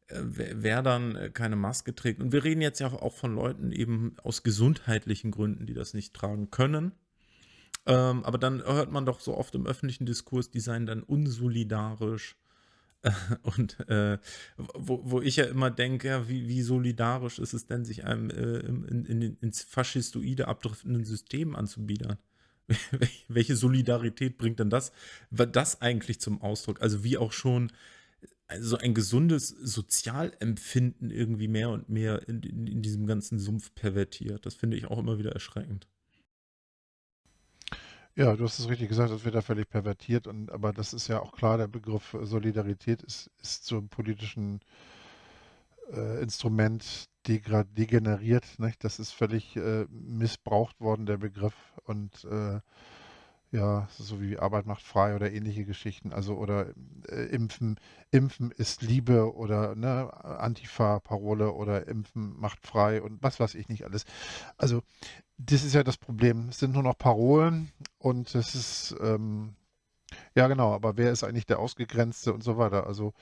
wer dann keine Maske trägt. Und wir reden jetzt ja auch von Leuten eben aus gesundheitlichen Gründen, die das nicht tragen können. Aber dann hört man doch so oft im öffentlichen Diskurs, die seien dann unsolidarisch. Und wo ich ja immer denke, ja, wie solidarisch ist es denn, sich einem ins faschistoide abdriftenden System anzubiedern? Welche Solidarität bringt denn das eigentlich zum Ausdruck? Also wie auch schon also ein gesundes Sozialempfinden irgendwie mehr und mehr in diesem ganzen Sumpf pervertiert. Das finde ich auch immer wieder erschreckend. Ja, du hast es richtig gesagt, das wird da völlig pervertiert. Und, aber das ist ja auch klar, der Begriff Solidarität ist zum politischen Instrument degeneriert. Nicht? Das ist völlig missbraucht worden, der Begriff. Und ja, so wie Arbeit macht frei oder ähnliche Geschichten. Also oder Impfen ist Liebe oder ne, Antifa-Parole oder Impfen macht frei und was weiß ich nicht alles. Also das ist ja das Problem. Es sind nur noch Parolen und es ist, ja genau, aber wer ist eigentlich der Ausgegrenzte und so weiter? Also,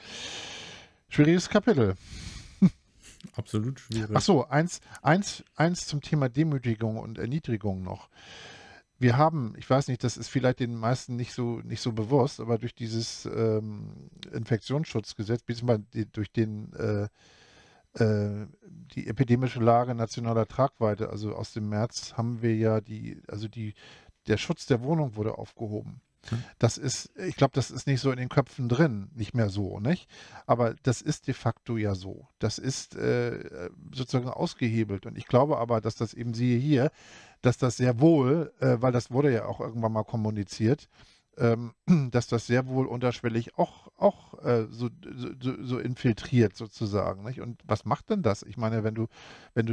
schwieriges Kapitel. Absolut schwierig. Achso, eins zum Thema Demütigung und Erniedrigung noch. Wir haben, ich weiß nicht, das ist vielleicht den meisten nicht so bewusst, aber durch dieses Infektionsschutzgesetz, beziehungsweise durch den die epidemische Lage nationaler Tragweite, also aus dem März, haben wir ja der Schutz der Wohnung wurde aufgehoben. Das ist, ich glaube, das ist nicht so in den Köpfen drin, nicht mehr so, nicht? Aber das ist de facto ja so. Das ist sozusagen ausgehebelt. Und ich glaube aber, dass das eben, siehe hier, dass das sehr wohl, weil das wurde ja auch irgendwann mal kommuniziert, dass das sehr wohl unterschwellig auch so infiltriert sozusagen. Nicht? Und was macht denn das? Ich meine, wenn du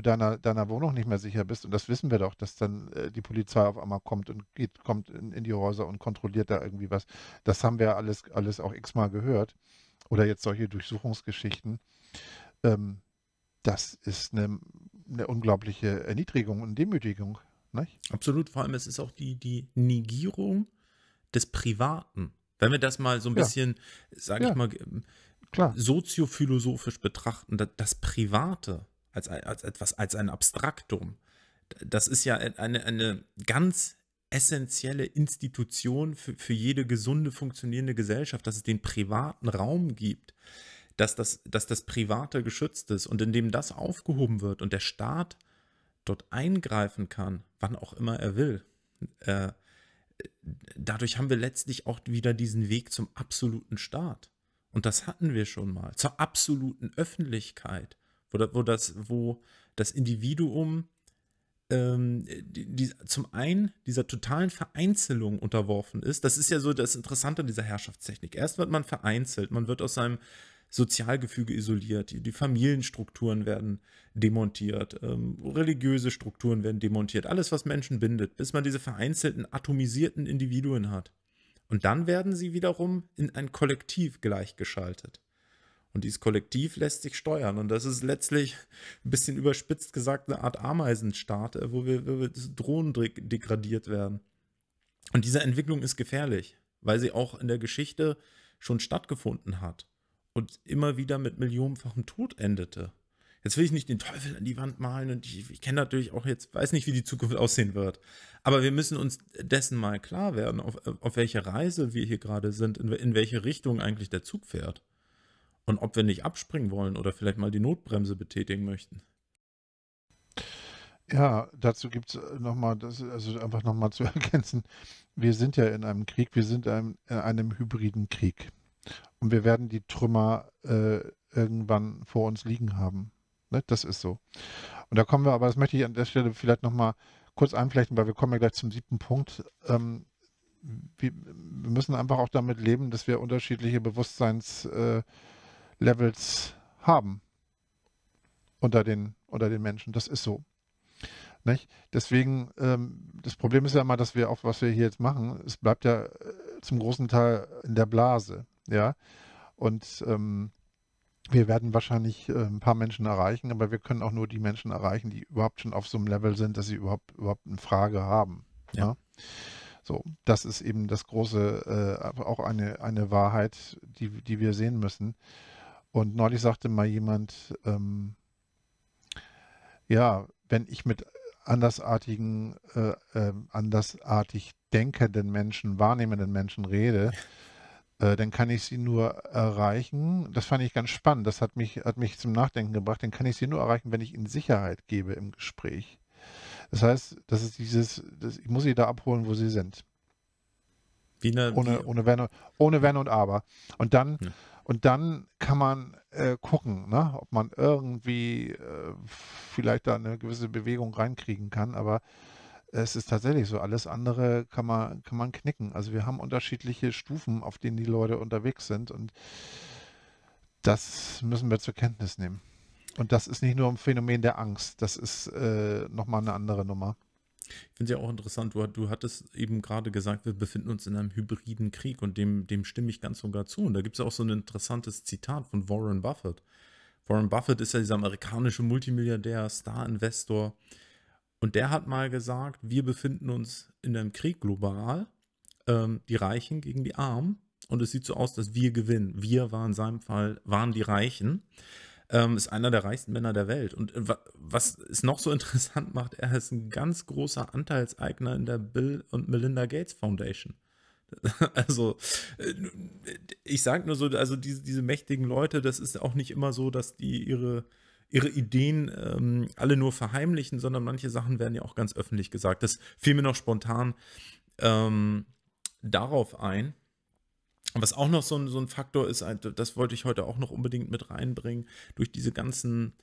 deiner Wohnung nicht mehr sicher bist, und das wissen wir doch, dass dann die Polizei auf einmal kommt und kommt in die Häuser und kontrolliert da irgendwie was. Das haben wir alles auch x-mal gehört. Oder jetzt solche Durchsuchungsgeschichten. Das ist eine unglaubliche Erniedrigung und Demütigung. Nicht? Absolut. Vor allem, es ist auch die Negierung des Privaten. Wenn wir das mal so ein bisschen, sage ich mal, klar, soziophilosophisch betrachten, das Private als ein Abstraktum, das ist ja eine ganz essentielle Institution für jede gesunde, funktionierende Gesellschaft, dass es den privaten Raum gibt, dass das Private geschützt ist. Und indem das aufgehoben wird und der Staat dort eingreifen kann, wann auch immer er will, dadurch haben wir letztlich auch wieder diesen Weg zum absoluten Staat. Und das hatten wir schon mal. Zur absoluten Öffentlichkeit, wo das Individuum zum einen dieser totalen Vereinzelung unterworfen ist. Das ist ja so das Interessante an dieser Herrschaftstechnik. Erst wird man vereinzelt, man wird aus seinem Sozialgefüge isoliert, die Familienstrukturen werden demontiert, religiöse Strukturen werden demontiert, alles, was Menschen bindet, bis man diese vereinzelten, atomisierten Individuen hat. Und dann werden sie wiederum in ein Kollektiv gleichgeschaltet. Und dieses Kollektiv lässt sich steuern. Und das ist letztlich, ein bisschen überspitzt gesagt, eine Art Ameisenstaat, wo wir Drohnen degradiert werden. Und diese Entwicklung ist gefährlich, weil sie auch in der Geschichte schon stattgefunden hat. Und immer wieder mit millionenfachem Tod endete. Jetzt will ich nicht den Teufel an die Wand malen und ich kenne natürlich auch jetzt, weiß nicht, wie die Zukunft aussehen wird. Aber wir müssen uns dessen mal klar werden, auf welche Reise wir hier gerade sind, in welche Richtung eigentlich der Zug fährt. Und ob wir nicht abspringen wollen oder vielleicht mal die Notbremse betätigen möchten. Ja, dazu gibt es nochmal, also einfach nochmal zu ergänzen, wir sind ja in einem Krieg, wir sind in einem hybriden Krieg. Und wir werden die Trümmer irgendwann vor uns liegen haben. Ne? Das ist so. Und da kommen wir, aber das möchte ich an der Stelle vielleicht nochmal kurz einflechten, weil wir kommen ja gleich zum 7. Punkt. Wir müssen einfach auch damit leben, dass wir unterschiedliche Bewusstseinslevels haben unter den Menschen. Das ist so. Nicht? Deswegen, das Problem ist ja immer, dass wir auch, was wir hier jetzt machen, es bleibt ja zum großen Teil in der Blase. Ja, und wir werden wahrscheinlich ein paar Menschen erreichen, aber wir können auch nur die Menschen erreichen, die überhaupt schon auf so einem Level sind, dass sie überhaupt eine Frage haben. Ja. Ja? So, das ist eben das große, auch eine Wahrheit, die wir sehen müssen. Und neulich sagte mal jemand, ja, wenn ich mit andersartig denkenden Menschen, wahrnehmenden Menschen rede, dann kann ich sie nur erreichen. Das fand ich ganz spannend. Das hat mich zum Nachdenken gebracht. Dann kann ich sie nur erreichen, wenn ich ihnen Sicherheit gebe im Gespräch. Das heißt, das ist ich muss sie da abholen, wo sie sind. Ohne Wenn und Aber. Und dann, Und dann kann man gucken, ne, ob man irgendwie vielleicht da eine gewisse Bewegung reinkriegen kann. Aber es ist tatsächlich so, alles andere kann man knicken. Also wir haben unterschiedliche Stufen, auf denen die Leute unterwegs sind. Und das müssen wir zur Kenntnis nehmen. Und das ist nicht nur ein Phänomen der Angst. Das ist nochmal eine andere Nummer. Ich finde es ja auch interessant, du hattest eben gerade gesagt, wir befinden uns in einem hybriden Krieg, und dem stimme ich ganz sogar zu. Und da gibt es ja auch so ein interessantes Zitat von Warren Buffett. Warren Buffett ist ja dieser amerikanische Multimilliardär, Star-Investor, und der hat mal gesagt, wir befinden uns in einem Krieg global, die Reichen gegen die Armen, und es sieht so aus, dass wir gewinnen. Wir waren in seinem Fall, waren die Reichen. Ist einer der reichsten Männer der Welt. Und was es noch so interessant macht, er ist ein ganz großer Anteilseigner in der Bill und Melinda Gates Foundation. Also ich sage nur so, also diese mächtigen Leute, das ist auch nicht immer so, dass die ihre Ideen alle nur verheimlichen, sondern manche Sachen werden ja auch ganz öffentlich gesagt. Das fiel mir noch spontan darauf ein. Was auch noch so ein Faktor ist, das wollte ich heute auch noch unbedingt mit reinbringen, durch diese ganzen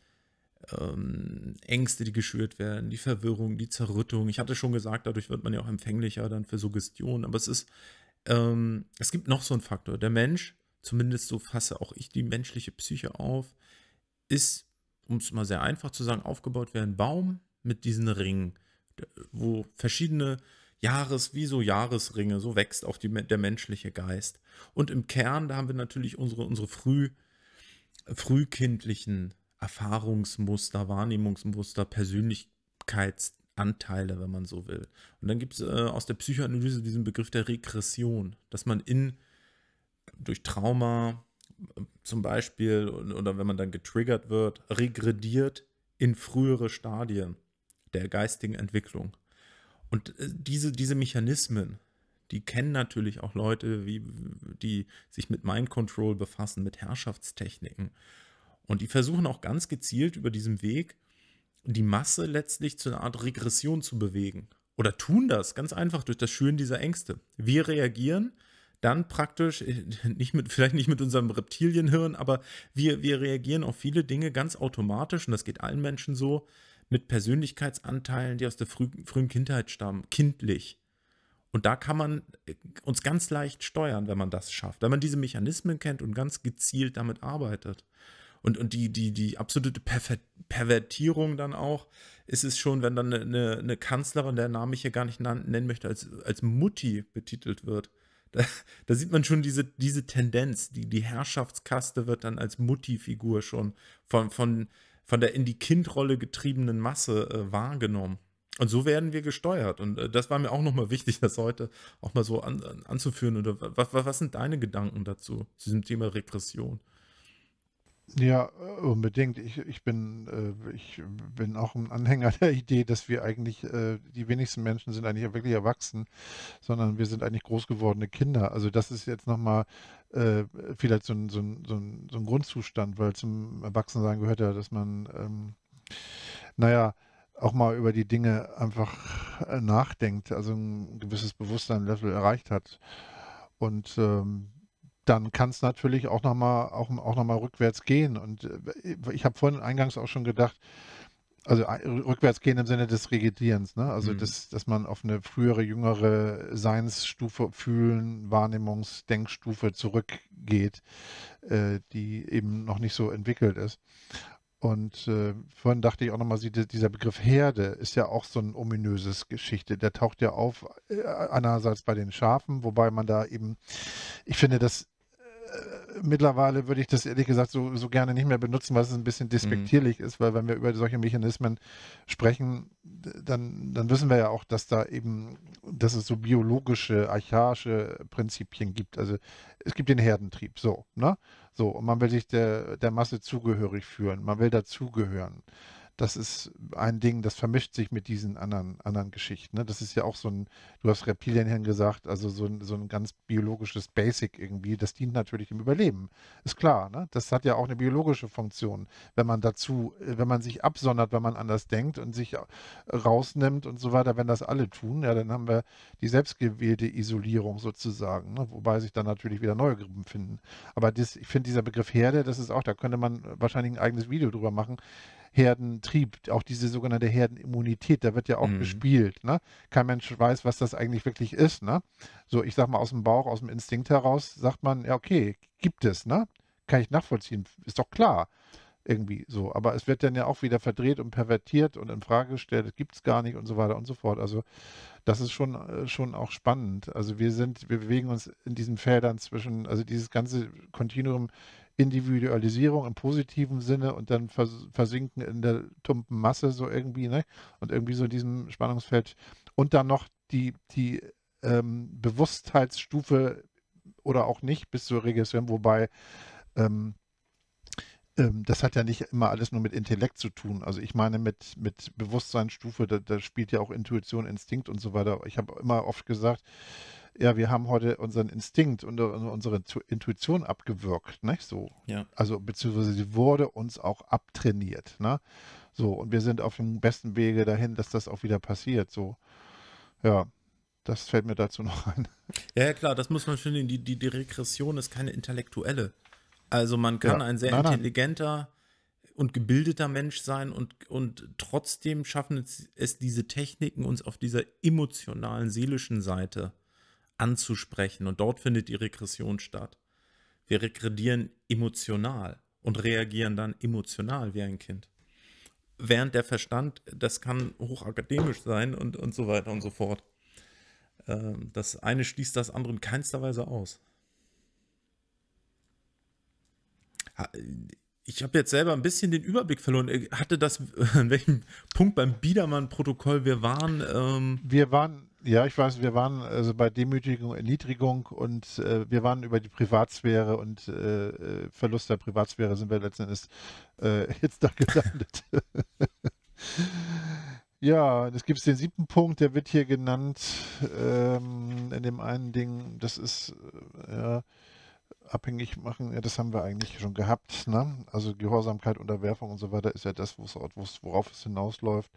Ängste, die geschürt werden, die Verwirrung, die Zerrüttung. Ich hatte schon gesagt, dadurch wird man ja auch empfänglicher dann für Suggestionen. Aber es gibt noch so einen Faktor. Der Mensch, zumindest so fasse auch ich die menschliche Psyche auf, ist, um es mal sehr einfach zu sagen, aufgebaut wie ein Baum mit diesen Ringen, wo verschiedene Jahresringe, so wächst auch der menschliche Geist. Und im Kern, da haben wir natürlich unsere frühkindlichen Erfahrungsmuster, Wahrnehmungsmuster, Persönlichkeitsanteile, wenn man so will. Und dann gibt es aus der Psychoanalyse diesen Begriff der Regression, dass man durch Trauma zum Beispiel oder wenn man dann getriggert wird, regrediert in frühere Stadien der geistigen Entwicklung. Und diese Mechanismen, die kennen natürlich auch Leute, die sich mit Mind Control befassen, mit Herrschaftstechniken. Und die versuchen auch ganz gezielt über diesem Weg die Masse letztlich zu einer Art Regression zu bewegen. Oder tun das ganz einfach durch das Schüren dieser Ängste. Wir reagieren dann praktisch, vielleicht nicht mit unserem Reptilienhirn, aber wir reagieren auf viele Dinge ganz automatisch, und das geht allen Menschen so, mit Persönlichkeitsanteilen, die aus der frühen Kindheit stammen, kindlich. Und da kann man uns ganz leicht steuern, wenn man das schafft, wenn man diese Mechanismen kennt und ganz gezielt damit arbeitet. Und die absolute Pervertierung dann auch, ist es schon, wenn dann eine Kanzlerin, der Name ich hier gar nicht nennen möchte, als Mutti betitelt wird. Da sieht man schon diese Tendenz, die Herrschaftskaste wird dann als Mutti-Figur schon von der in die Kindrolle getriebenen Masse wahrgenommen. Und so werden wir gesteuert. Und das war mir auch nochmal wichtig, das heute auch mal so anzuführen. Oder was sind deine Gedanken dazu, zu diesem Thema Regression? Ja, unbedingt. Ich bin auch ein Anhänger der Idee, dass wir eigentlich, die wenigsten Menschen sind eigentlich wirklich erwachsen, sondern wir sind eigentlich groß gewordene Kinder. Also das ist jetzt nochmal vielleicht so ein Grundzustand, weil zum Erwachsensein gehört ja, dass man, auch mal über die Dinge einfach nachdenkt, also ein gewisses Bewusstseinslevel erreicht hat. Und dann kann es natürlich auch noch mal rückwärts gehen. Und ich habe vorhin eingangs auch schon gedacht, also rückwärts gehen im Sinne des Regedierens, ne? Also dass man auf eine frühere, jüngere Seinsstufe, Fühlen, Wahrnehmungs-, Denkstufe zurückgeht, die eben noch nicht so entwickelt ist. Und vorhin dachte ich auch nochmal, dieser Begriff Herde ist ja auch so ein ominöses Geschichte. Der taucht ja auf, einerseits bei den Schafen, wobei man da eben, ich finde das, mittlerweile würde ich das ehrlich gesagt so gerne nicht mehr benutzen, weil es ein bisschen despektierlich ist, weil wenn wir über solche Mechanismen sprechen, dann wissen wir ja auch, dass es so biologische, archaische Prinzipien gibt. Also es gibt den Herdentrieb, so, ne? So, und man will sich der Masse zugehörig fühlen, man will dazugehören. das ist ein Ding, das vermischt sich mit diesen anderen Geschichten. Ne? Das ist ja auch so ein, du hast Reptilienhirn gesagt, also so ein ganz biologisches Basic irgendwie, das dient natürlich dem Überleben. Ist klar, ne? Das hat ja auch eine biologische Funktion, wenn man sich absondert, wenn man anders denkt und sich rausnimmt und so weiter, wenn das alle tun, ja, dann haben wir die selbstgewählte Isolierung sozusagen, ne? Wobei sich dann natürlich wieder neue Gruppen finden. Aber das, ich finde, dieser Begriff Herde, das ist auch, da könnte man wahrscheinlich ein eigenes Video drüber machen, Herdentrieb, auch diese sogenannte Herdenimmunität, da wird ja auch gespielt. Ne? Kein Mensch weiß, was das eigentlich wirklich ist. Ne? So, ich sag mal, aus dem Bauch, aus dem Instinkt heraus, sagt man, ja, okay, gibt es, ne? Kann ich nachvollziehen, ist doch klar. Irgendwie so. Aber es wird dann ja auch wieder verdreht und pervertiert und in Frage gestellt, das gibt es gar nicht und so weiter und so fort. Also das ist schon auch spannend. Also wir bewegen uns in diesen Feldern zwischen, also dieses ganze Kontinuum Individualisierung im positiven Sinne und dann versinken in der tumpen Masse so irgendwie, ne? Und irgendwie so in diesem Spannungsfeld und dann noch die Bewusstheitsstufe oder auch nicht bis zur Regression, wobei das hat ja nicht immer alles nur mit Intellekt zu tun. Also ich meine mit Bewusstseinsstufe, da spielt ja auch Intuition, Instinkt und so weiter. Ich habe immer oft gesagt, ja, wir haben heute unseren Instinkt und unsere Intuition abgewürgt, ne? So. Ja. Also beziehungsweise sie wurde uns auch abtrainiert, ne? So, und wir sind auf dem besten Wege dahin, dass das auch wieder passiert. So, ja, das fällt mir dazu noch ein. Ja, klar, das muss man schon sehen. Die Regression ist keine intellektuelle. Also man kann ja, ein sehr intelligenter und gebildeter Mensch sein und trotzdem schaffen es diese Techniken, uns auf dieser emotionalen, seelischen Seite anzusprechen. Und dort findet die Regression statt. Wir regredieren emotional und reagieren dann emotional wie ein Kind. Während der Verstand, das kann hochakademisch sein und so weiter und so fort. Das eine schließt das andere in keinster Weise aus. Ich habe jetzt selber ein bisschen den Überblick verloren. Hatte das, an welchem Punkt beim Biedermann-Protokoll wir waren? Ja, ich weiß, wir waren also bei Demütigung, Erniedrigung und wir waren über die Privatsphäre und Verlust der Privatsphäre sind wir letzten Endes jetzt da gelandet. Ja, es gibt den 7. Punkt, der wird hier genannt in dem einen Ding, das ist ja, abhängig machen, ja, das haben wir eigentlich schon gehabt, ne? Also Gehorsamkeit, Unterwerfung und so weiter ist ja das, worauf es hinausläuft.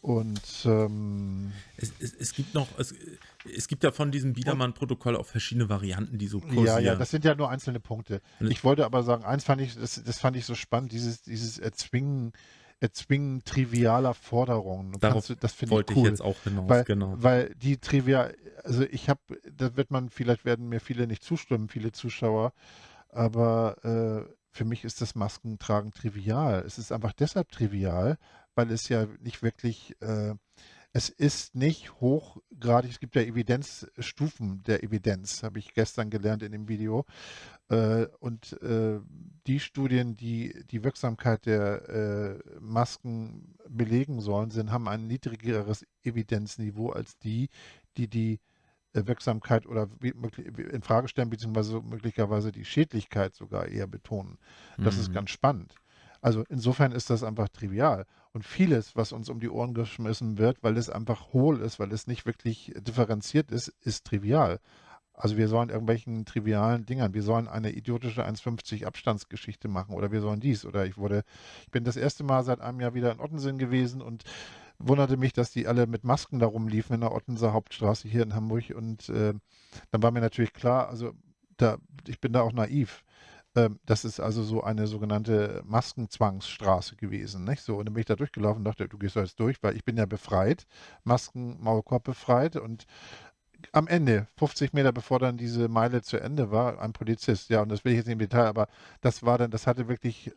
Und es gibt noch, es gibt ja von diesem Biedermann-Protokoll auch verschiedene Varianten, die so kursieren. Ja, das sind ja nur einzelne Punkte. Ich wollte aber sagen, eins fand ich, das fand ich so spannend, dieses Erzwingen trivialer Forderungen. Das finde ich cool. Darauf wollte ich jetzt auch hinaus, genau. Weil die trivial, also ich habe, da wird man, vielleicht werden mir viele nicht zustimmen, viele Zuschauer, aber für mich ist das Maskentragen trivial. Es ist einfach deshalb trivial, weil es ja nicht wirklich, es ist nicht hochgradig, es gibt ja Evidenzstufen der Evidenz, habe ich gestern gelernt in dem Video. Und die Studien, die die Wirksamkeit der Masken belegen sollen, haben ein niedrigeres Evidenzniveau als die Wirksamkeit oder in Frage stellen, beziehungsweise möglicherweise die Schädlichkeit sogar eher betonen. Das ist ganz spannend. Also insofern ist das einfach trivial. Und vieles, was uns um die Ohren geschmissen wird, weil es einfach hohl ist, weil es nicht wirklich differenziert ist, ist trivial. Also wir sollen irgendwelchen trivialen Dingern, wir sollen eine idiotische 1,50 Abstandsgeschichte machen oder wir sollen dies. Oder ich bin das erste Mal seit einem Jahr wieder in Ottensen gewesen und wunderte mich, dass die alle mit Masken da rumliefen in der Ottenser Hauptstraße hier in Hamburg. Und dann war mir natürlich klar, also ich bin da auch naiv. Das ist also so eine sogenannte Maskenzwangsstraße gewesen, nicht? So, und dann bin ich da durchgelaufen und dachte, du gehst da jetzt durch, weil ich bin ja befreit, Masken-Maulkorb befreit. Und am Ende, 50 Meter bevor dann diese Meile zu Ende war, ein Polizist, ja, und das will ich jetzt nicht im Detail, aber das war dann, das hatte wirklich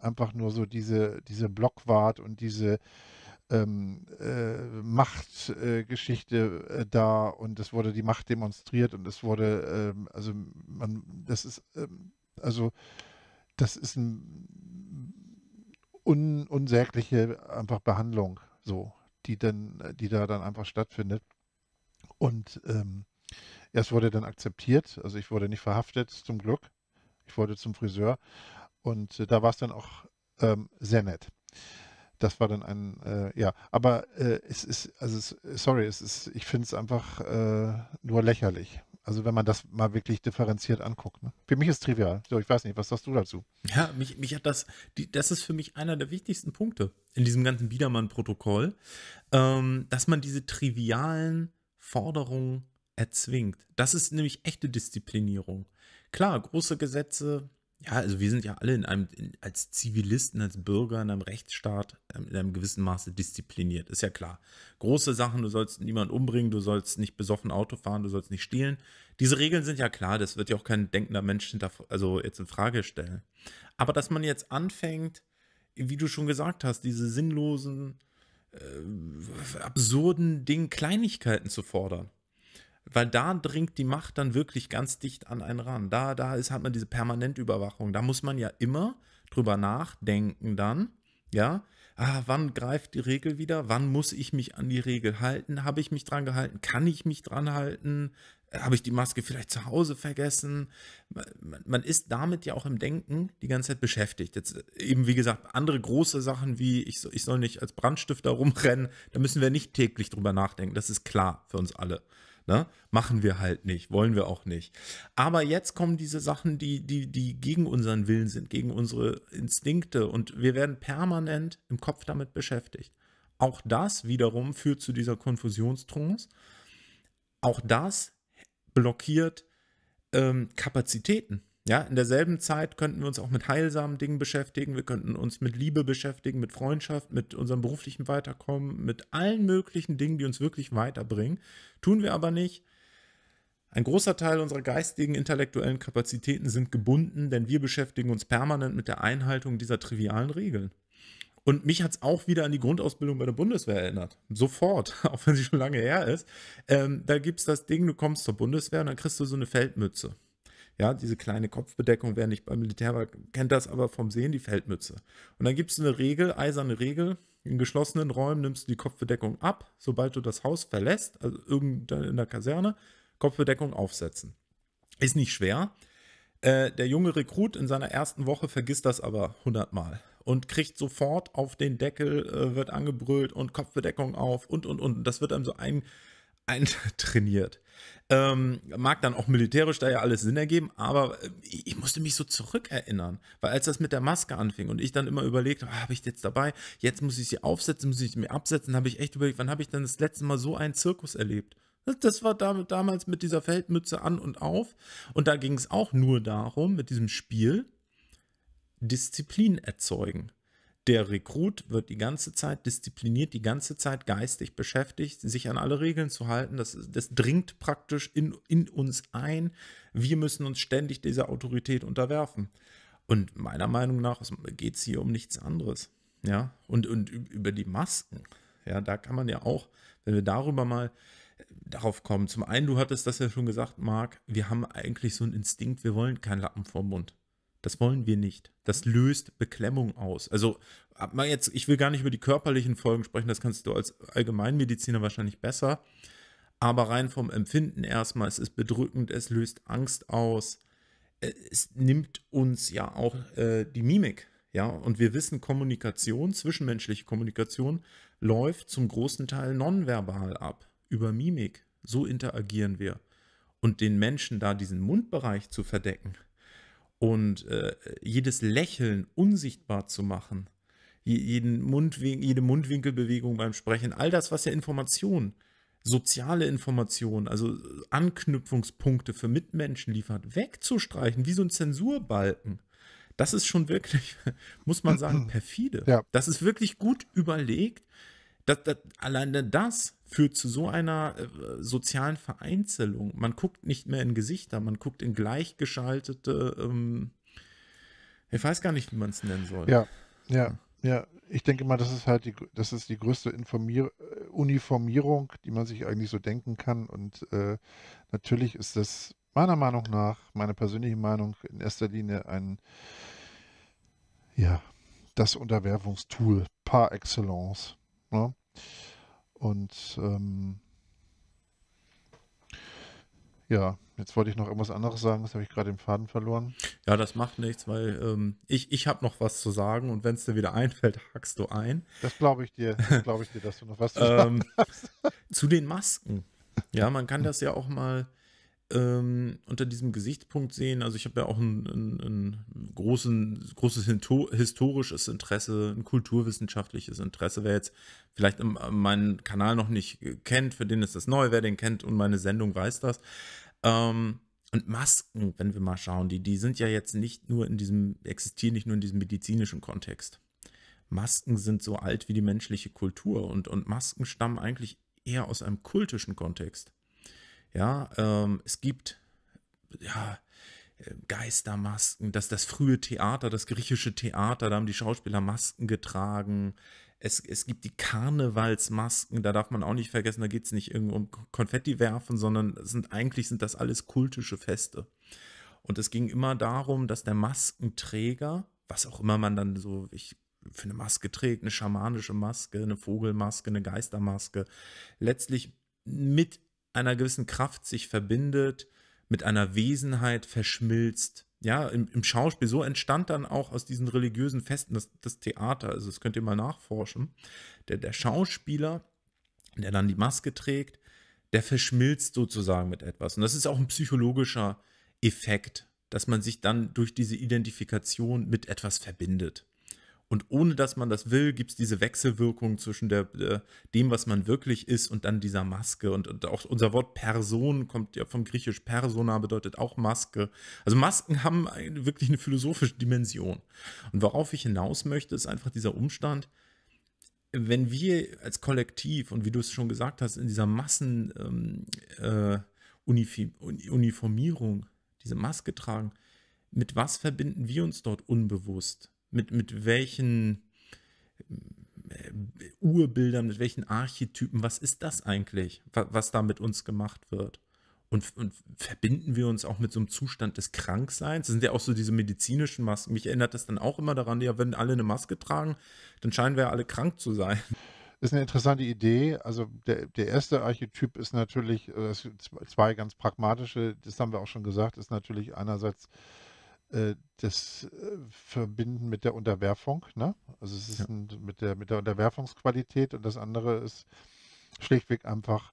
einfach nur so diese Blockwart und diese Machtgeschichte da, und es wurde die Macht demonstriert und es wurde, also das ist eine unsägliche einfach Behandlung, so, die da dann einfach stattfindet. Und es wurde dann akzeptiert, also ich wurde nicht verhaftet, zum Glück. Ich wurde zum Friseur und da war es dann auch sehr nett. Das war dann ein, ja, aber es ist, also es, sorry, es ist, ich finde es einfach nur lächerlich. Also wenn man das mal wirklich differenziert anguckt. Ne? Für mich ist es trivial. So, ich weiß nicht, was sagst du dazu? Ja, mich hat das, das ist für mich einer der wichtigsten Punkte in diesem ganzen Biedermann-Protokoll, dass man diese trivialen Forderungen erzwingt. Das ist nämlich echte Disziplinierung. Klar, große Gesetze, ja, also wir sind ja alle in einem, als Zivilisten, als Bürger in einem Rechtsstaat in einem gewissen Maße diszipliniert, ist ja klar. Große Sachen, du sollst niemanden umbringen, du sollst nicht besoffen Auto fahren, du sollst nicht stehlen. Diese Regeln sind ja klar, das wird ja auch kein denkender Mensch also jetzt in Frage stellen. Aber dass man jetzt anfängt, wie du schon gesagt hast, diese sinnlosen, absurden Dinge, Kleinigkeiten zu fordern. Weil da dringt die Macht dann wirklich ganz dicht an einen ran. Da ist, hat man diese Permanentüberwachung. Da muss man ja immer drüber nachdenken dann, ja, wann greift die Regel wieder? Wann muss ich mich an die Regel halten? Habe ich mich dran gehalten? Kann ich mich dran halten? Habe ich die Maske vielleicht zu Hause vergessen? Man ist damit ja auch im Denken die ganze Zeit beschäftigt. Jetzt eben, wie gesagt, andere große Sachen wie, ich soll nicht als Brandstifter rumrennen, da müssen wir nicht täglich drüber nachdenken. Das ist klar für uns alle. Ne? Machen wir halt nicht, wollen wir auch nicht. Aber jetzt kommen diese Sachen, die gegen unseren Willen sind, gegen unsere Instinkte, und wir werden permanent im Kopf damit beschäftigt. Auch das wiederum führt zu dieser Konfusionstrance. Auch das blockiert Kapazitäten. Ja, in derselben Zeit könnten wir uns auch mit heilsamen Dingen beschäftigen, wir könnten uns mit Liebe beschäftigen, mit Freundschaft, mit unserem beruflichen Weiterkommen, mit allen möglichen Dingen, die uns wirklich weiterbringen. Tun wir aber nicht. Ein großer Teil unserer geistigen, intellektuellen Kapazitäten sind gebunden, denn wir beschäftigen uns permanent mit der Einhaltung dieser trivialen Regeln. Und mich hat es auch wieder an die Grundausbildung bei der Bundeswehr erinnert. Sofort, auch wenn sie schon lange her ist. Da gibt es das Ding, du kommst zur Bundeswehr und dann kriegst du so eine Feldmütze. Ja, diese kleine Kopfbedeckung, wer nicht beim Militär war, kennt das aber vom Sehen, die Feldmütze. Und dann gibt es eine Regel, eiserne Regel, in geschlossenen Räumen nimmst du die Kopfbedeckung ab, sobald du das Haus verlässt, also irgendwann in der Kaserne, Kopfbedeckung aufsetzen. Ist nicht schwer. Der junge Rekrut in seiner ersten Woche vergisst das aber 100-mal und kriegt sofort auf den Deckel, wird angebrüllt und Kopfbedeckung auf und. Das wird einem so eintrainiert. Mag dann auch militärisch da ja alles Sinn ergeben, aber ich musste mich so zurückerinnern, weil als das mit der Maske anfing und ich dann immer überlegt habe, habe ich jetzt dabei, jetzt muss ich sie aufsetzen, muss ich sie mir absetzen, habe ich echt überlegt, wann habe ich denn das letzte Mal so einen Zirkus erlebt? Das war damals mit dieser Feldmütze an und auf, und da ging es auch nur darum, mit diesem Spiel Disziplin erzeugen. Der Rekrut wird die ganze Zeit diszipliniert, die ganze Zeit geistig beschäftigt, sich an alle Regeln zu halten. Das dringt praktisch in uns ein. Wir müssen uns ständig dieser Autorität unterwerfen. Und meiner Meinung nach geht es hier um nichts anderes. Ja? Und über die Masken, ja, da kann man ja auch, wenn wir darüber mal darauf kommen. Zum einen, du hattest das ja schon gesagt, Marc, wir haben eigentlich so einen Instinkt, wir wollen keinen Lappen vorm Mund. Das wollen wir nicht. Das löst Beklemmung aus. Also jetzt, ich will gar nicht über die körperlichen Folgen sprechen, das kannst du als Allgemeinmediziner wahrscheinlich besser. Aber rein vom Empfinden erstmal, es ist bedrückend, es löst Angst aus. Es nimmt uns ja auch die Mimik. Ja? Und wir wissen, Kommunikation, zwischenmenschliche Kommunikation, läuft zum großen Teil nonverbal ab. Über Mimik. So interagieren wir. Und den Menschen da diesen Mundbereich zu verdecken, und jedes Lächeln unsichtbar zu machen, jede Mundwinkelbewegung beim Sprechen, all das, was ja Informationen, soziale Informationen, also Anknüpfungspunkte für Mitmenschen liefert, wegzustreichen, wie so ein Zensurbalken. Das ist schon wirklich, muss man sagen, perfide. Ja. Das ist wirklich gut überlegt. Alleine das führt zu so einer sozialen Vereinzelung. Man guckt nicht mehr in Gesichter, man guckt in gleichgeschaltete, ich weiß gar nicht, wie man es nennen soll. Ja. Ich denke mal, das ist halt die größte Uniformierung, die man sich eigentlich so denken kann. Und natürlich ist das meiner Meinung nach, meine persönliche Meinung, in erster Linie das Unterwerfungstool par excellence. Ne? Und Ja, jetzt wollte ich noch irgendwas anderes sagen, das habe ich gerade den Faden verloren. Ja, das macht nichts, weil ich habe noch was zu sagen und wenn es dir wieder einfällt, hackst du ein. Das glaube ich dir, dass du noch was zu sagen hast. Zu den Masken. Ja, man kann das ja auch mal unter diesem Gesichtspunkt sehen. Also ich habe ja auch ein großes historisches Interesse, ein kulturwissenschaftliches Interesse. Wer jetzt vielleicht meinen Kanal noch nicht kennt, für den ist das neu. Wer den kennt und meine Sendung, weiß das. Und Masken, wenn wir mal schauen, die sind ja jetzt existieren nicht nur in diesem medizinischen Kontext. Masken sind so alt wie die menschliche Kultur und Masken stammen eigentlich eher aus einem kultischen Kontext. Ja, es gibt Geistermasken, das frühe Theater, das griechische Theater, da haben die Schauspieler Masken getragen. Es gibt die Karnevalsmasken, da darf man auch nicht vergessen, da geht es nicht irgendwo um Konfetti werfen, sondern eigentlich sind das alles kultische Feste. Und es ging immer darum, dass der Maskenträger, was auch immer man dann so für eine Maske trägt, eine schamanische Maske, eine Vogelmaske, eine Geistermaske, letztlich mit einer gewissen Kraft sich verbindet, mit einer Wesenheit verschmilzt. Ja, im Schauspiel, so entstand dann auch aus diesen religiösen Festen das Theater, also das könnt ihr mal nachforschen. Der Schauspieler, der dann die Maske trägt, der verschmilzt sozusagen mit etwas. Und das ist auch ein psychologischer Effekt, dass man sich dann durch diese Identifikation mit etwas verbindet. Und ohne dass man das will, gibt es diese Wechselwirkung zwischen dem, was man wirklich ist, und dann dieser Maske. Und auch unser Wort Person kommt ja vom Griechisch. Persona bedeutet auch Maske. Also Masken haben wirklich eine philosophische Dimension. Und worauf ich hinaus möchte, ist einfach dieser Umstand, wenn wir als Kollektiv, und wie du es schon gesagt hast, in dieser Massenuniformierung diese Maske tragen, mit was verbinden wir uns dort unbewusst? Mit welchen Urbildern, mit welchen Archetypen, was ist das eigentlich, was da mit uns gemacht wird? Und verbinden wir uns auch mit so einem Zustand des Krankseins? Das sind ja auch so diese medizinischen Masken. Mich erinnert das dann auch immer daran, ja, wenn alle eine Maske tragen, dann scheinen wir ja alle krank zu sein. Ist eine interessante Idee. Also der erste Archetyp ist natürlich, zwei ganz pragmatische, das haben wir auch schon gesagt, ist natürlich einerseits das Verbinden mit der Unterwerfung, ne? Also es ist mit der Unterwerfungsqualität, und das andere ist schlichtweg einfach,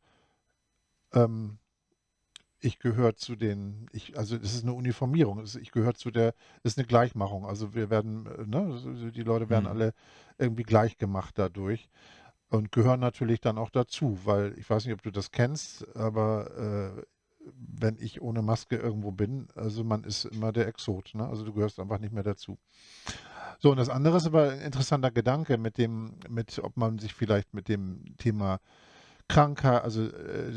ich gehöre zu den, also es ist eine Uniformierung, ich gehöre zu der, es ist eine Gleichmachung, also wir werden, ne, die Leute werden alle irgendwie gleich gemacht dadurch und gehören natürlich dann auch dazu, weil ich weiß nicht, ob du das kennst, aber wenn ich ohne Maske irgendwo bin, also man ist immer der Exot, ne? Also du gehörst einfach nicht mehr dazu. So, und das andere ist aber ein interessanter Gedanke, ob man sich vielleicht mit dem Thema Krankheit, also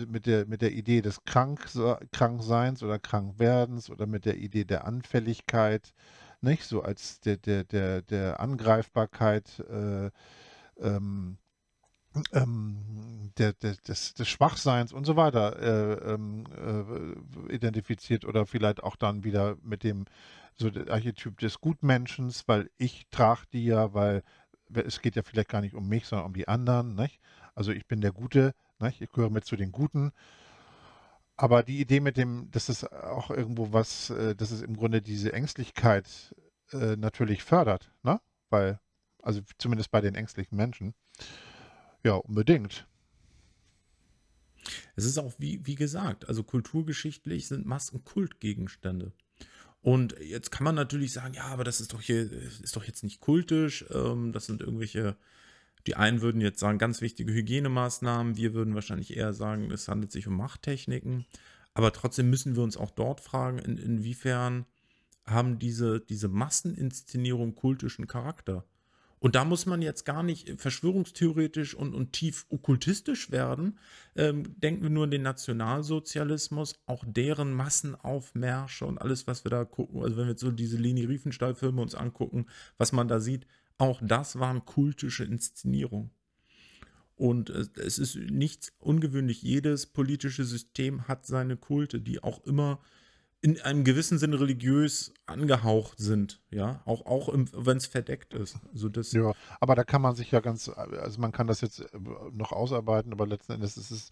mit der Idee des Krankseins oder Krankwerdens oder mit der Idee der Anfälligkeit, nicht so als der Angreifbarkeit, des Schwachseins und so weiter identifiziert, oder vielleicht auch dann wieder mit dem der Archetyp des Gutmenschens, weil ich trage die ja, weil es geht ja vielleicht gar nicht um mich, sondern um die anderen, nicht? Also ich bin der Gute, nicht? Ich gehöre mit zu den Guten. Aber die Idee mit dem, dass es auch irgendwo was, dass es im Grunde diese Ängstlichkeit natürlich fördert, ne? Weil, also zumindest bei den ängstlichen Menschen. Ja, unbedingt. Es ist auch, wie gesagt, also kulturgeschichtlich sind Masken Kultgegenstände. Und jetzt kann man natürlich sagen, ja, aber das ist doch jetzt nicht kultisch, das sind irgendwelche, die einen würden jetzt sagen, ganz wichtige Hygienemaßnahmen, wir würden wahrscheinlich eher sagen, es handelt sich um Machttechniken. Aber trotzdem müssen wir uns auch dort fragen, inwiefern haben diese Masseninszenierung kultischen Charakter? Und da muss man jetzt gar nicht verschwörungstheoretisch und tief okkultistisch werden. Denken wir nur an den Nationalsozialismus, auch deren Massenaufmärsche und alles, was wir da gucken. Also wenn wir jetzt so diese Leni Riefenstahl-Filme uns angucken, was man da sieht, auch das waren kultische Inszenierungen. Und es ist nichts ungewöhnlich. Jedes politische System hat seine Kulte, die auch immer in einem gewissen Sinne religiös angehaucht sind, ja, auch wenn es verdeckt ist. Also das, ja, aber da kann man sich ja also man kann das jetzt noch ausarbeiten, aber letzten Endes ist es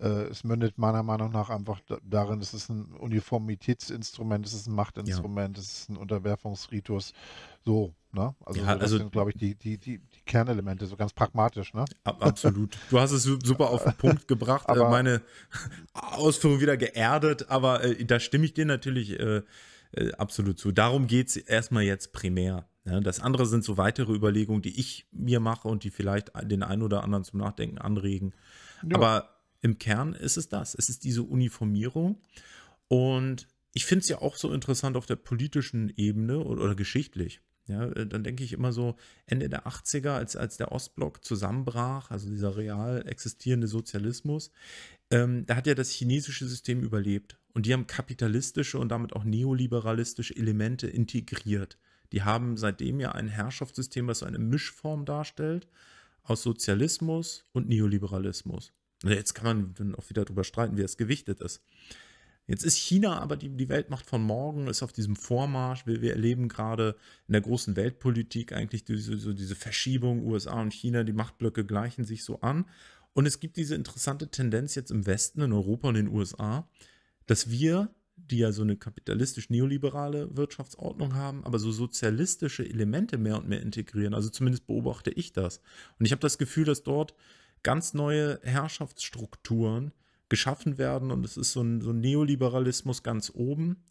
Es mündet meiner Meinung nach einfach darin, es ist ein Uniformitätsinstrument, es ist ein Machtinstrument, ja, es ist ein Unterwerfungsritus. So, ne? Also, ja, das sind, glaube ich, die Kernelemente, so ganz pragmatisch, ne? Absolut. Du hast es super auf den Punkt gebracht, aber meine Ausführung wieder geerdet, aber da stimme ich dir natürlich absolut zu. Darum geht es erstmal jetzt primär. Ja, das andere sind so weitere Überlegungen, die ich mir mache und die vielleicht den einen oder anderen zum Nachdenken anregen. Ja. Aber im Kern ist es das. Es ist diese Uniformierung. Und ich finde es ja auch so interessant auf der politischen Ebene oder geschichtlich. Ja, dann denke ich immer so, Ende der 80er, als der Ostblock zusammenbrach, also dieser real existierende Sozialismus, da hat ja das chinesische System überlebt. Und die haben kapitalistische und damit auch neoliberalistische Elemente integriert. Die haben seitdem ja ein Herrschaftssystem, was so eine Mischform darstellt aus Sozialismus und Neoliberalismus. Jetzt kann man dann auch wieder darüber streiten, wie es gewichtet ist. Jetzt ist China aber die Weltmacht von morgen, ist auf diesem Vormarsch. Wir erleben gerade in der großen Weltpolitik eigentlich diese Verschiebung USA und China, die Machtblöcke gleichen sich so an. Und es gibt diese interessante Tendenz jetzt im Westen, in Europa und in den USA, dass wir, die ja so eine kapitalistisch-neoliberale Wirtschaftsordnung haben, aber so sozialistische Elemente mehr und mehr integrieren. Also zumindest beobachte ich das. Und ich habe das Gefühl, dass dort ganz neue Herrschaftsstrukturen geschaffen werden und es ist so ein Neoliberalismus ganz oben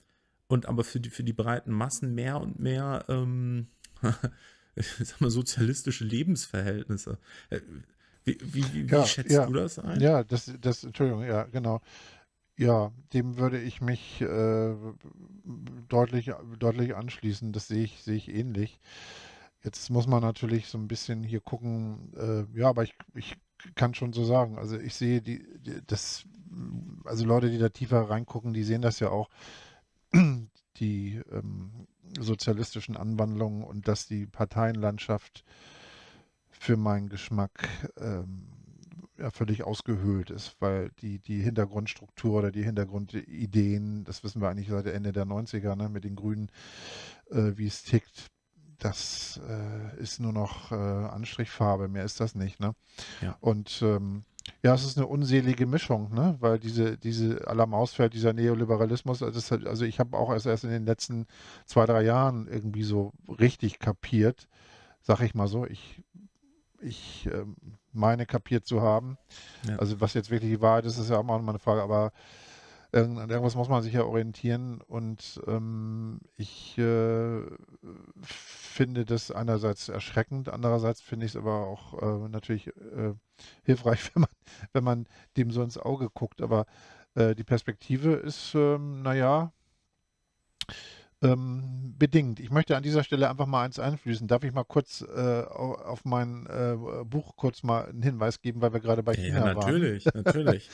und aber für die breiten Massen mehr und mehr sag mal, sozialistische Lebensverhältnisse. Wie schätzt du das ein? Ja, das Entschuldigung, ja, genau. Ja, dem würde ich mich deutlich anschließen. Das sehe ich ähnlich. Jetzt muss man natürlich so ein bisschen hier gucken. Ja, aber ich kann schon so sagen. Also ich sehe also Leute, die da tiefer reingucken, die sehen das ja auch, die sozialistischen Anwandlungen und dass die Parteienlandschaft für meinen Geschmack ja, völlig ausgehöhlt ist, weil die Hintergrundstruktur oder die Hintergrundideen, das wissen wir eigentlich seit Ende der 90er, ne, mit den Grünen, wie es tickt, das ist nur noch Anstrichfarbe, mehr ist das nicht. Ne? Ja. Und ja, es ist eine unselige Mischung, ne? Weil diese à la Mausfeld, dieser Neoliberalismus, also ich habe auch erst in den letzten 2, 3 Jahren irgendwie so richtig kapiert, sag ich mal so, ich meine kapiert zu haben. Ja. Also was jetzt wirklich die Wahrheit ist, ist ja auch mal eine Frage, aber an irgendwas muss man sich ja orientieren und ich finde das einerseits erschreckend, andererseits finde ich es aber auch natürlich hilfreich, wenn man dem so ins Auge guckt, aber die Perspektive ist, naja, bedingt. Ich möchte an dieser Stelle einfach mal eins einfließen. Darf ich mal kurz auf mein Buch kurz mal einen Hinweis geben, weil wir gerade bei China waren? Ja, natürlich.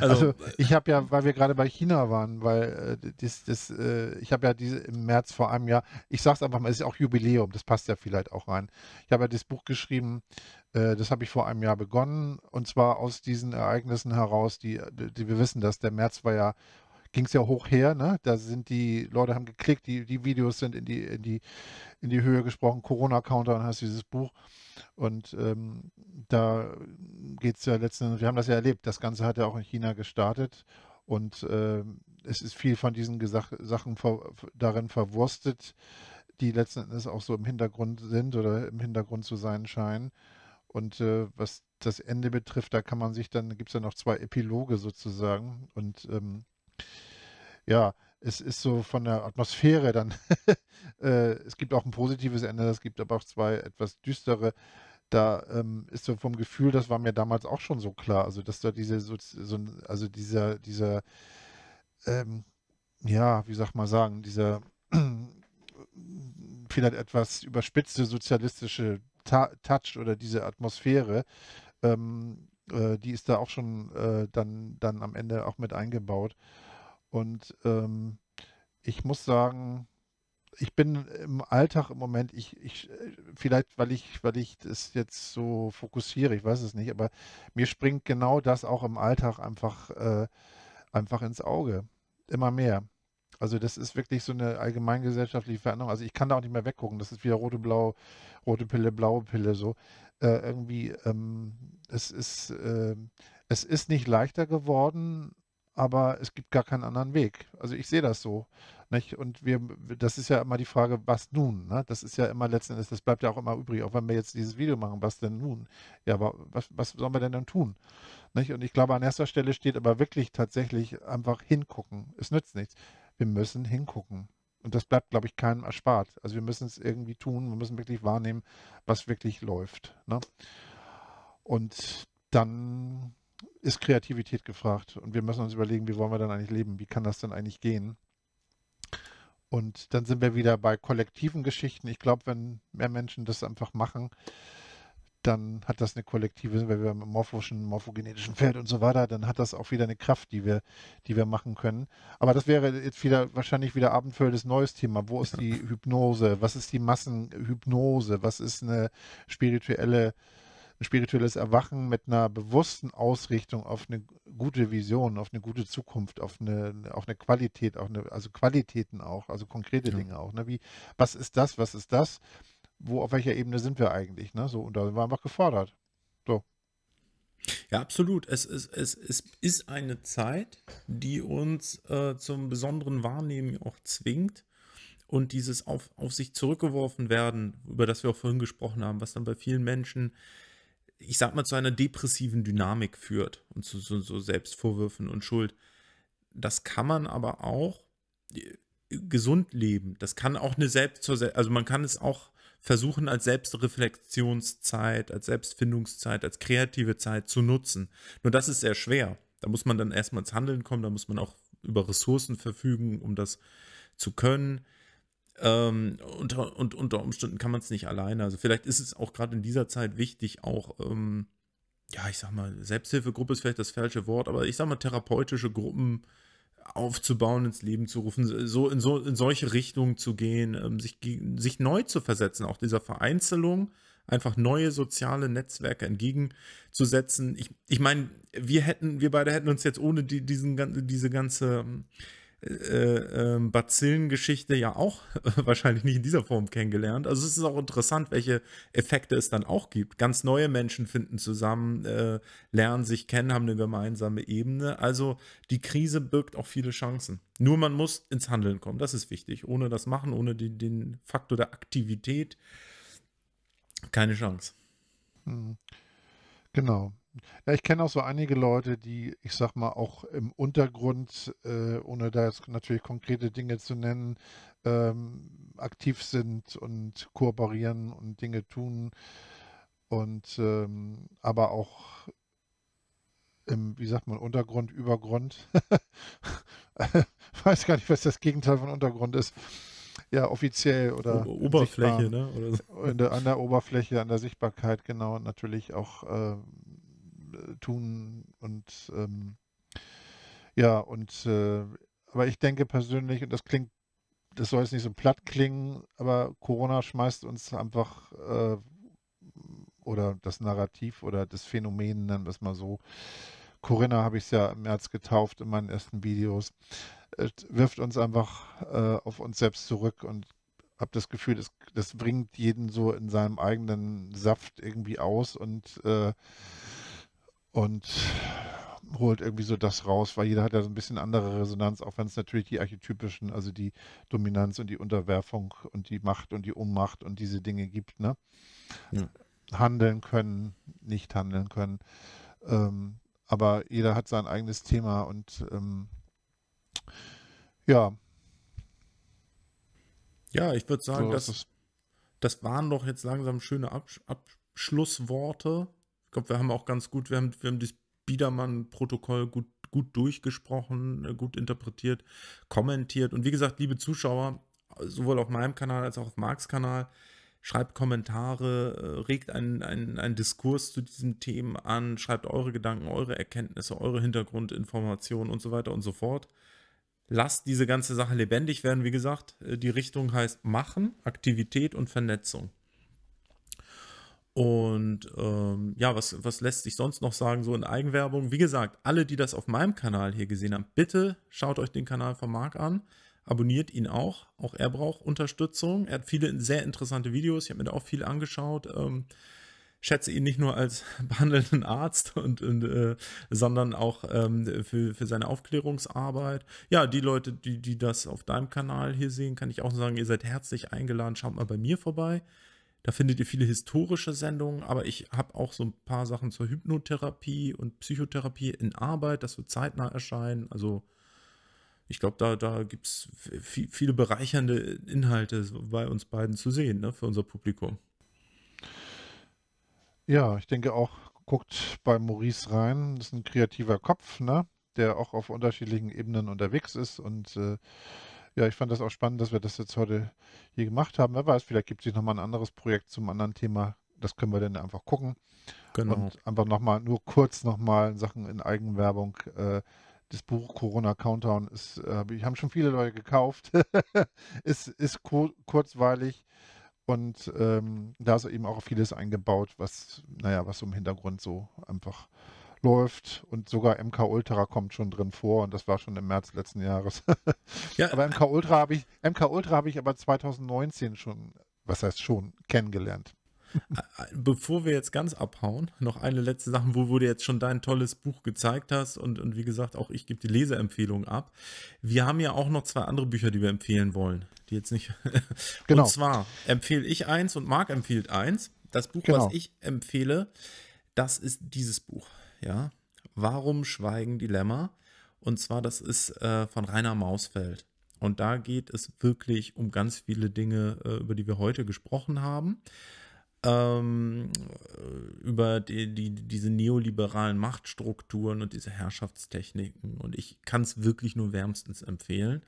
Also ich habe ja, weil wir gerade bei China waren, weil ich habe ja im März vor einem Jahr, ich sage es einfach mal, es ist auch Jubiläum, das passt ja vielleicht auch rein. Ich habe ja das Buch geschrieben, das habe ich vor einem Jahr begonnen und zwar aus diesen Ereignissen heraus, die wir wissen, dass der März war ja, ging es ja hoch her, ne? Da sind die Leute haben geklickt, die Videos sind in die Höhe gesprochen. Corona Countdown heißt dieses Buch. Und da geht es ja wir haben das ja erlebt, das Ganze hat ja auch in China gestartet. Und es ist viel von diesen Sachen darin verwurstet, die letzten Endes auch so im Hintergrund sind oder im Hintergrund zu sein scheinen. Und was das Ende betrifft, da kann man sich dann, gibt es ja noch 2 Epiloge sozusagen. Und ja, es ist so von der Atmosphäre dann, es gibt auch ein positives Ende, es gibt aber auch 2 etwas düstere, da ist so vom Gefühl, das war mir damals auch schon so klar, also dass da ja, wie sag mal sagen, dieser vielleicht etwas überspitzte sozialistische Touch oder diese Atmosphäre, die ist da auch schon dann am Ende auch mit eingebaut. Und ich muss sagen, ich bin im Alltag im Moment, vielleicht weil ich das jetzt so fokussiere, ich weiß es nicht, aber mir springt genau das auch im Alltag einfach ins Auge. Immer mehr. Also das ist wirklich so eine allgemeingesellschaftliche Veränderung. Also ich kann da auch nicht mehr weggucken. Das ist wieder rote Pille, blaue Pille, so. Irgendwie, es ist Es ist nicht leichter geworden, aber es gibt gar keinen anderen Weg. Also ich sehe das so. Nicht? Und das ist ja immer die Frage, was nun? Ne? Das ist ja immer letzten Endes, das bleibt ja auch immer übrig, auch wenn wir jetzt dieses Video machen, was denn nun? Ja, aber was sollen wir denn dann tun? Nicht? Und ich glaube, an erster Stelle steht aber wirklich tatsächlich einfach hingucken. Es nützt nichts. Wir müssen hingucken. Und das bleibt, glaube ich, keinem erspart. Also wir müssen es irgendwie tun, wir müssen wirklich wahrnehmen, was wirklich läuft. Ne? Und dann ist Kreativität gefragt. Und wir müssen uns überlegen, wie wollen wir dann eigentlich leben? Wie kann das denn eigentlich gehen? Und dann sind wir wieder bei kollektiven Geschichten. Ich glaube, wenn mehr Menschen das einfach machen, dann hat das eine kollektive, sind wir wieder im morphogenetischen Feld und so weiter, dann hat das auch wieder eine Kraft, die wir machen können. Aber das wäre jetzt wahrscheinlich wieder abendfüllendes neues Thema. Wo ist die Hypnose? Was ist die Massenhypnose? Was ist eine spirituelles Erwachen mit einer bewussten Ausrichtung auf eine gute Vision, auf eine gute Zukunft, auf eine Qualität, also Qualitäten auch, also konkrete Dinge auch. Ne? Wie, was ist das? Was ist das? Auf welcher Ebene sind wir eigentlich? Ne? So, und da sind wir einfach gefordert. So. Ja, absolut. Es ist eine Zeit, die uns zum besonderen Wahrnehmen auch zwingt. Und dieses auf sich zurückgeworfen werden, über das wir auch vorhin gesprochen haben, was dann bei vielen Menschen, ich sag mal, zu einer depressiven Dynamik führt und zu so Selbstvorwürfen und Schuld. Das kann man aber auch gesund leben. Das kann auch eine also man kann es auch versuchen, als Selbstreflexionszeit, als Selbstfindungszeit, als kreative Zeit zu nutzen. Nur das ist sehr schwer. Da muss man dann erstmal ins Handeln kommen, da muss man auch über Ressourcen verfügen, um das zu können. Unter Umständen kann man es nicht alleine. Also vielleicht ist es auch gerade in dieser Zeit wichtig, auch, ja, ich sag mal, Selbsthilfegruppe ist vielleicht das falsche Wort, aber ich sag mal, therapeutische Gruppen aufzubauen, ins Leben zu rufen, in solche Richtungen zu gehen, sich neu zu versetzen, auch dieser Vereinzelung, einfach neue soziale Netzwerke entgegenzusetzen. Ich meine, wir beide hätten uns jetzt ohne diese ganze Bazillengeschichte ja auch wahrscheinlich nicht in dieser Form kennengelernt. Also es ist auch interessant, welche Effekte es dann auch gibt. Ganz neue Menschen finden zusammen, lernen sich kennen, haben eine gemeinsame Ebene. Also die Krise birgt auch viele Chancen. Nur man muss ins Handeln kommen, das ist wichtig. Ohne das Machen, ohne den Faktor der Aktivität, keine Chance. Genau. Ja, ich kenne auch so einige Leute, die, ich sag mal, auch im Untergrund, ohne da jetzt natürlich konkrete Dinge zu nennen, aktiv sind und kooperieren und Dinge tun und aber auch im, wie sagt man, Untergrund, Übergrund, weiß gar nicht, was das Gegenteil von Untergrund ist. Ja, offiziell oder Oberfläche, ne? Oder so. An der Oberfläche, an der Sichtbarkeit, genau, und natürlich auch tun und ja, und aber ich denke persönlich, und das soll jetzt nicht so platt klingen, aber Corona schmeißt uns einfach oder das Narrativ oder das Phänomen, nennen wir es mal so, CorInna habe ich es ja im März getauft in meinen ersten Videos, wirft uns einfach auf uns selbst zurück, und habe das Gefühl, das bringt jeden so in seinem eigenen Saft irgendwie aus und holt irgendwie so das raus, weil jeder hat ja so ein bisschen andere Resonanz, auch wenn es natürlich die archetypischen, also die Dominanz und die Unterwerfung und die Macht und die Ohnmacht und diese Dinge gibt, ne? Ja. Handeln können, nicht handeln können. Aber jeder hat sein eigenes Thema und ja. Ja, ich würde sagen, so, das waren doch jetzt langsam schöne Abschlussworte. Ich glaube, wir haben auch ganz gut, wir haben das Biedermann-Protokoll gut durchgesprochen, gut interpretiert, kommentiert. Und wie gesagt, liebe Zuschauer, sowohl auf meinem Kanal als auch auf Marcs Kanal, schreibt Kommentare, regt einen Diskurs zu diesen Themen an, schreibt eure Gedanken, eure Erkenntnisse, eure Hintergrundinformationen und so weiter und so fort. Lasst diese ganze Sache lebendig werden. Wie gesagt, die Richtung heißt Machen, Aktivität und Vernetzung. Und ja, was lässt sich sonst noch sagen, so in Eigenwerbung? Wie gesagt, alle, die das auf meinem Kanal hier gesehen haben, bitte schaut euch den Kanal von Marc an, abonniert ihn auch. Auch er braucht Unterstützung. Er hat viele sehr interessante Videos, ich habe mir da auch viel angeschaut. schätze ihn nicht nur als behandelnden Arzt, sondern auch für seine Aufklärungsarbeit. Ja, die Leute, die das auf deinem Kanal hier sehen, kann ich auch sagen, ihr seid herzlich eingeladen, schaut mal bei mir vorbei. Da findet ihr viele historische Sendungen, aber ich habe auch so ein paar Sachen zur Hypnotherapie und Psychotherapie in Arbeit, das wird zeitnah erscheinen, also ich glaube, da gibt es viele bereichernde Inhalte bei uns beiden zu sehen, ne, für unser Publikum. Ja, ich denke auch, guckt bei Maurice rein. Das ist ein kreativer Kopf, ne, der auch auf unterschiedlichen Ebenen unterwegs ist. Und ja, ich fand das auch spannend, dass wir das jetzt heute hier gemacht haben. Wer weiß, vielleicht gibt es sich nochmal ein anderes Projekt zum anderen Thema. Das können wir dann einfach gucken. Genau. Und einfach nochmal, nur kurz nochmal Sachen in Eigenwerbung. Das Buch Corona Countdown ist, haben schon viele Leute gekauft, ist kurzweilig und da ist eben auch vieles eingebaut, was, naja, was im Hintergrund so einfach läuft und sogar MK-Ultra kommt schon drin vor und das war schon im März letzten Jahres. Ja. Aber MK-Ultra habe ich aber 2019 schon, was heißt schon, kennengelernt. Bevor wir jetzt ganz abhauen, noch eine letzte Sache, wo du jetzt schon dein tolles Buch gezeigt hast und wie gesagt, auch ich gebe die Leseempfehlung ab. Wir haben ja auch noch zwei andere Bücher, die wir empfehlen wollen, die jetzt nicht... Genau. Und zwar empfehle ich eins und Marc empfiehlt eins. Das Buch, genau, was ich empfehle, das ist dieses Buch, ja. Warum schweigen die Lämmer? Und zwar, das ist von Rainer Mausfeld. Und da geht es wirklich um ganz viele Dinge, über die wir heute gesprochen haben. Über diese neoliberalen Machtstrukturen und diese Herrschaftstechniken. Und ich kann es wirklich nur wärmstens empfehlen.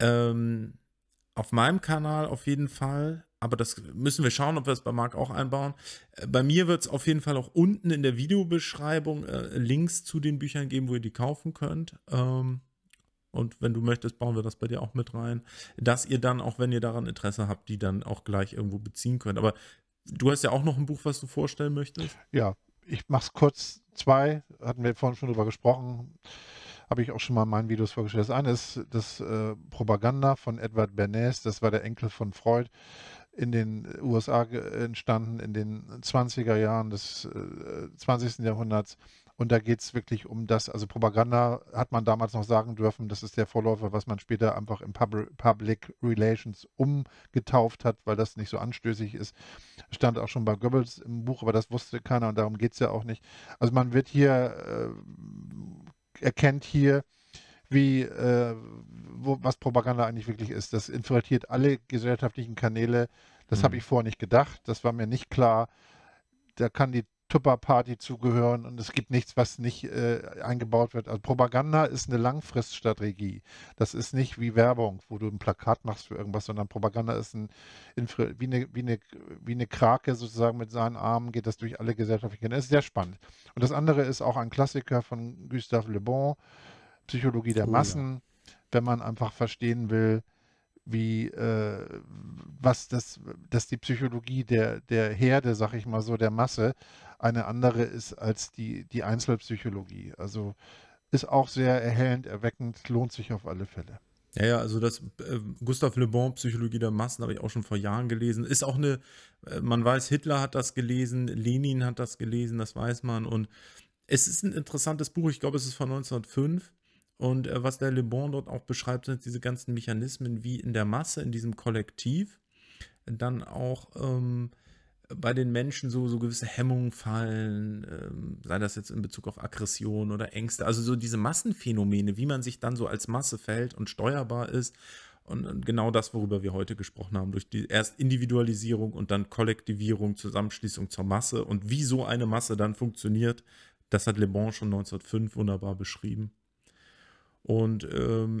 Auf meinem Kanal auf jeden Fall, aber das müssen wir schauen, ob wir es bei Marc auch einbauen. Bei mir wird es auf jeden Fall auch unten in der Videobeschreibung Links zu den Büchern geben, wo ihr die kaufen könnt. Und wenn du möchtest, bauen wir das bei dir auch mit rein, dass ihr dann, auch wenn ihr daran Interesse habt, die dann auch gleich irgendwo beziehen könnt. Aber du hast ja auch noch ein Buch, was du vorstellen möchtest. Ja, ich mache es kurz. Zwei, hatten wir vorhin schon drüber gesprochen, habe ich auch schon mal in meinen Videos vorgestellt. Das eine ist das Propaganda von Edward Bernays, das war der Enkel von Freud, in den USA entstanden, in den 20er Jahren des 20. Jahrhunderts. Und da geht es wirklich um das, also Propaganda hat man damals noch sagen dürfen, das ist der Vorläufer, was man später einfach in Public Relations umgetauft hat, weil das nicht so anstößig ist. Stand auch schon bei Goebbels im Buch, aber das wusste keiner und darum geht es ja auch nicht. Also man wird hier, erkennt hier, wie, was Propaganda eigentlich wirklich ist. Das infiltriert alle gesellschaftlichen Kanäle. Das habe ich vorher nicht gedacht, das war mir nicht klar. Da kann die Tupper-Party zugehören und es gibt nichts, was nicht eingebaut wird. Also Propaganda ist eine Langfriststrategie. Das ist nicht wie Werbung, wo du ein Plakat machst für irgendwas, sondern Propaganda ist wie eine Krake sozusagen mit seinen Armen, geht das durch alle gesellschaftlichen. Das ist sehr spannend. Und das andere ist auch ein Klassiker von Gustave Le Bon, Psychologie der Massen, ja. Wenn man einfach verstehen will, wie dass die Psychologie der Herde, sag ich mal so, der Masse, eine andere ist als die Einzelpsychologie. Also ist auch sehr erhellend, erweckend, lohnt sich auf alle Fälle. Ja, also das Gustave Le Bon, Psychologie der Massen, habe ich auch schon vor Jahren gelesen. Ist auch eine, man weiß, Hitler hat das gelesen, Lenin hat das gelesen, das weiß man. Und es ist ein interessantes Buch, ich glaube, es ist von 1905. Und was der Le Bon dort auch beschreibt, sind diese ganzen Mechanismen, wie in der Masse, in diesem Kollektiv, dann auch bei den Menschen so gewisse Hemmungen fallen, sei das jetzt in Bezug auf Aggression oder Ängste, also so diese Massenphänomene, wie man sich dann so als Masse verhält und steuerbar ist. Und genau das, worüber wir heute gesprochen haben, durch die erst Individualisierung und dann Kollektivierung, Zusammenschließung zur Masse und wie so eine Masse dann funktioniert, das hat Le Bon schon 1905 wunderbar beschrieben. Und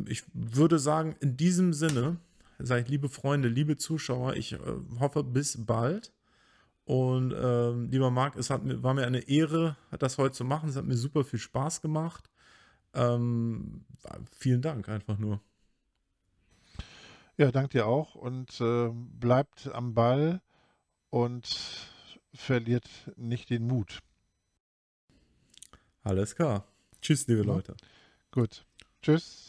ich würde sagen, in diesem Sinne, sage ich, liebe Freunde, liebe Zuschauer, ich hoffe, bis bald. Und lieber Marc, war mir eine Ehre, das heute zu machen. Es hat mir super viel Spaß gemacht. Vielen Dank einfach nur. Ja, danke dir auch. Und bleibt am Ball und verliert nicht den Mut. Alles klar. Tschüss, liebe Leute. Gut. Tschüss.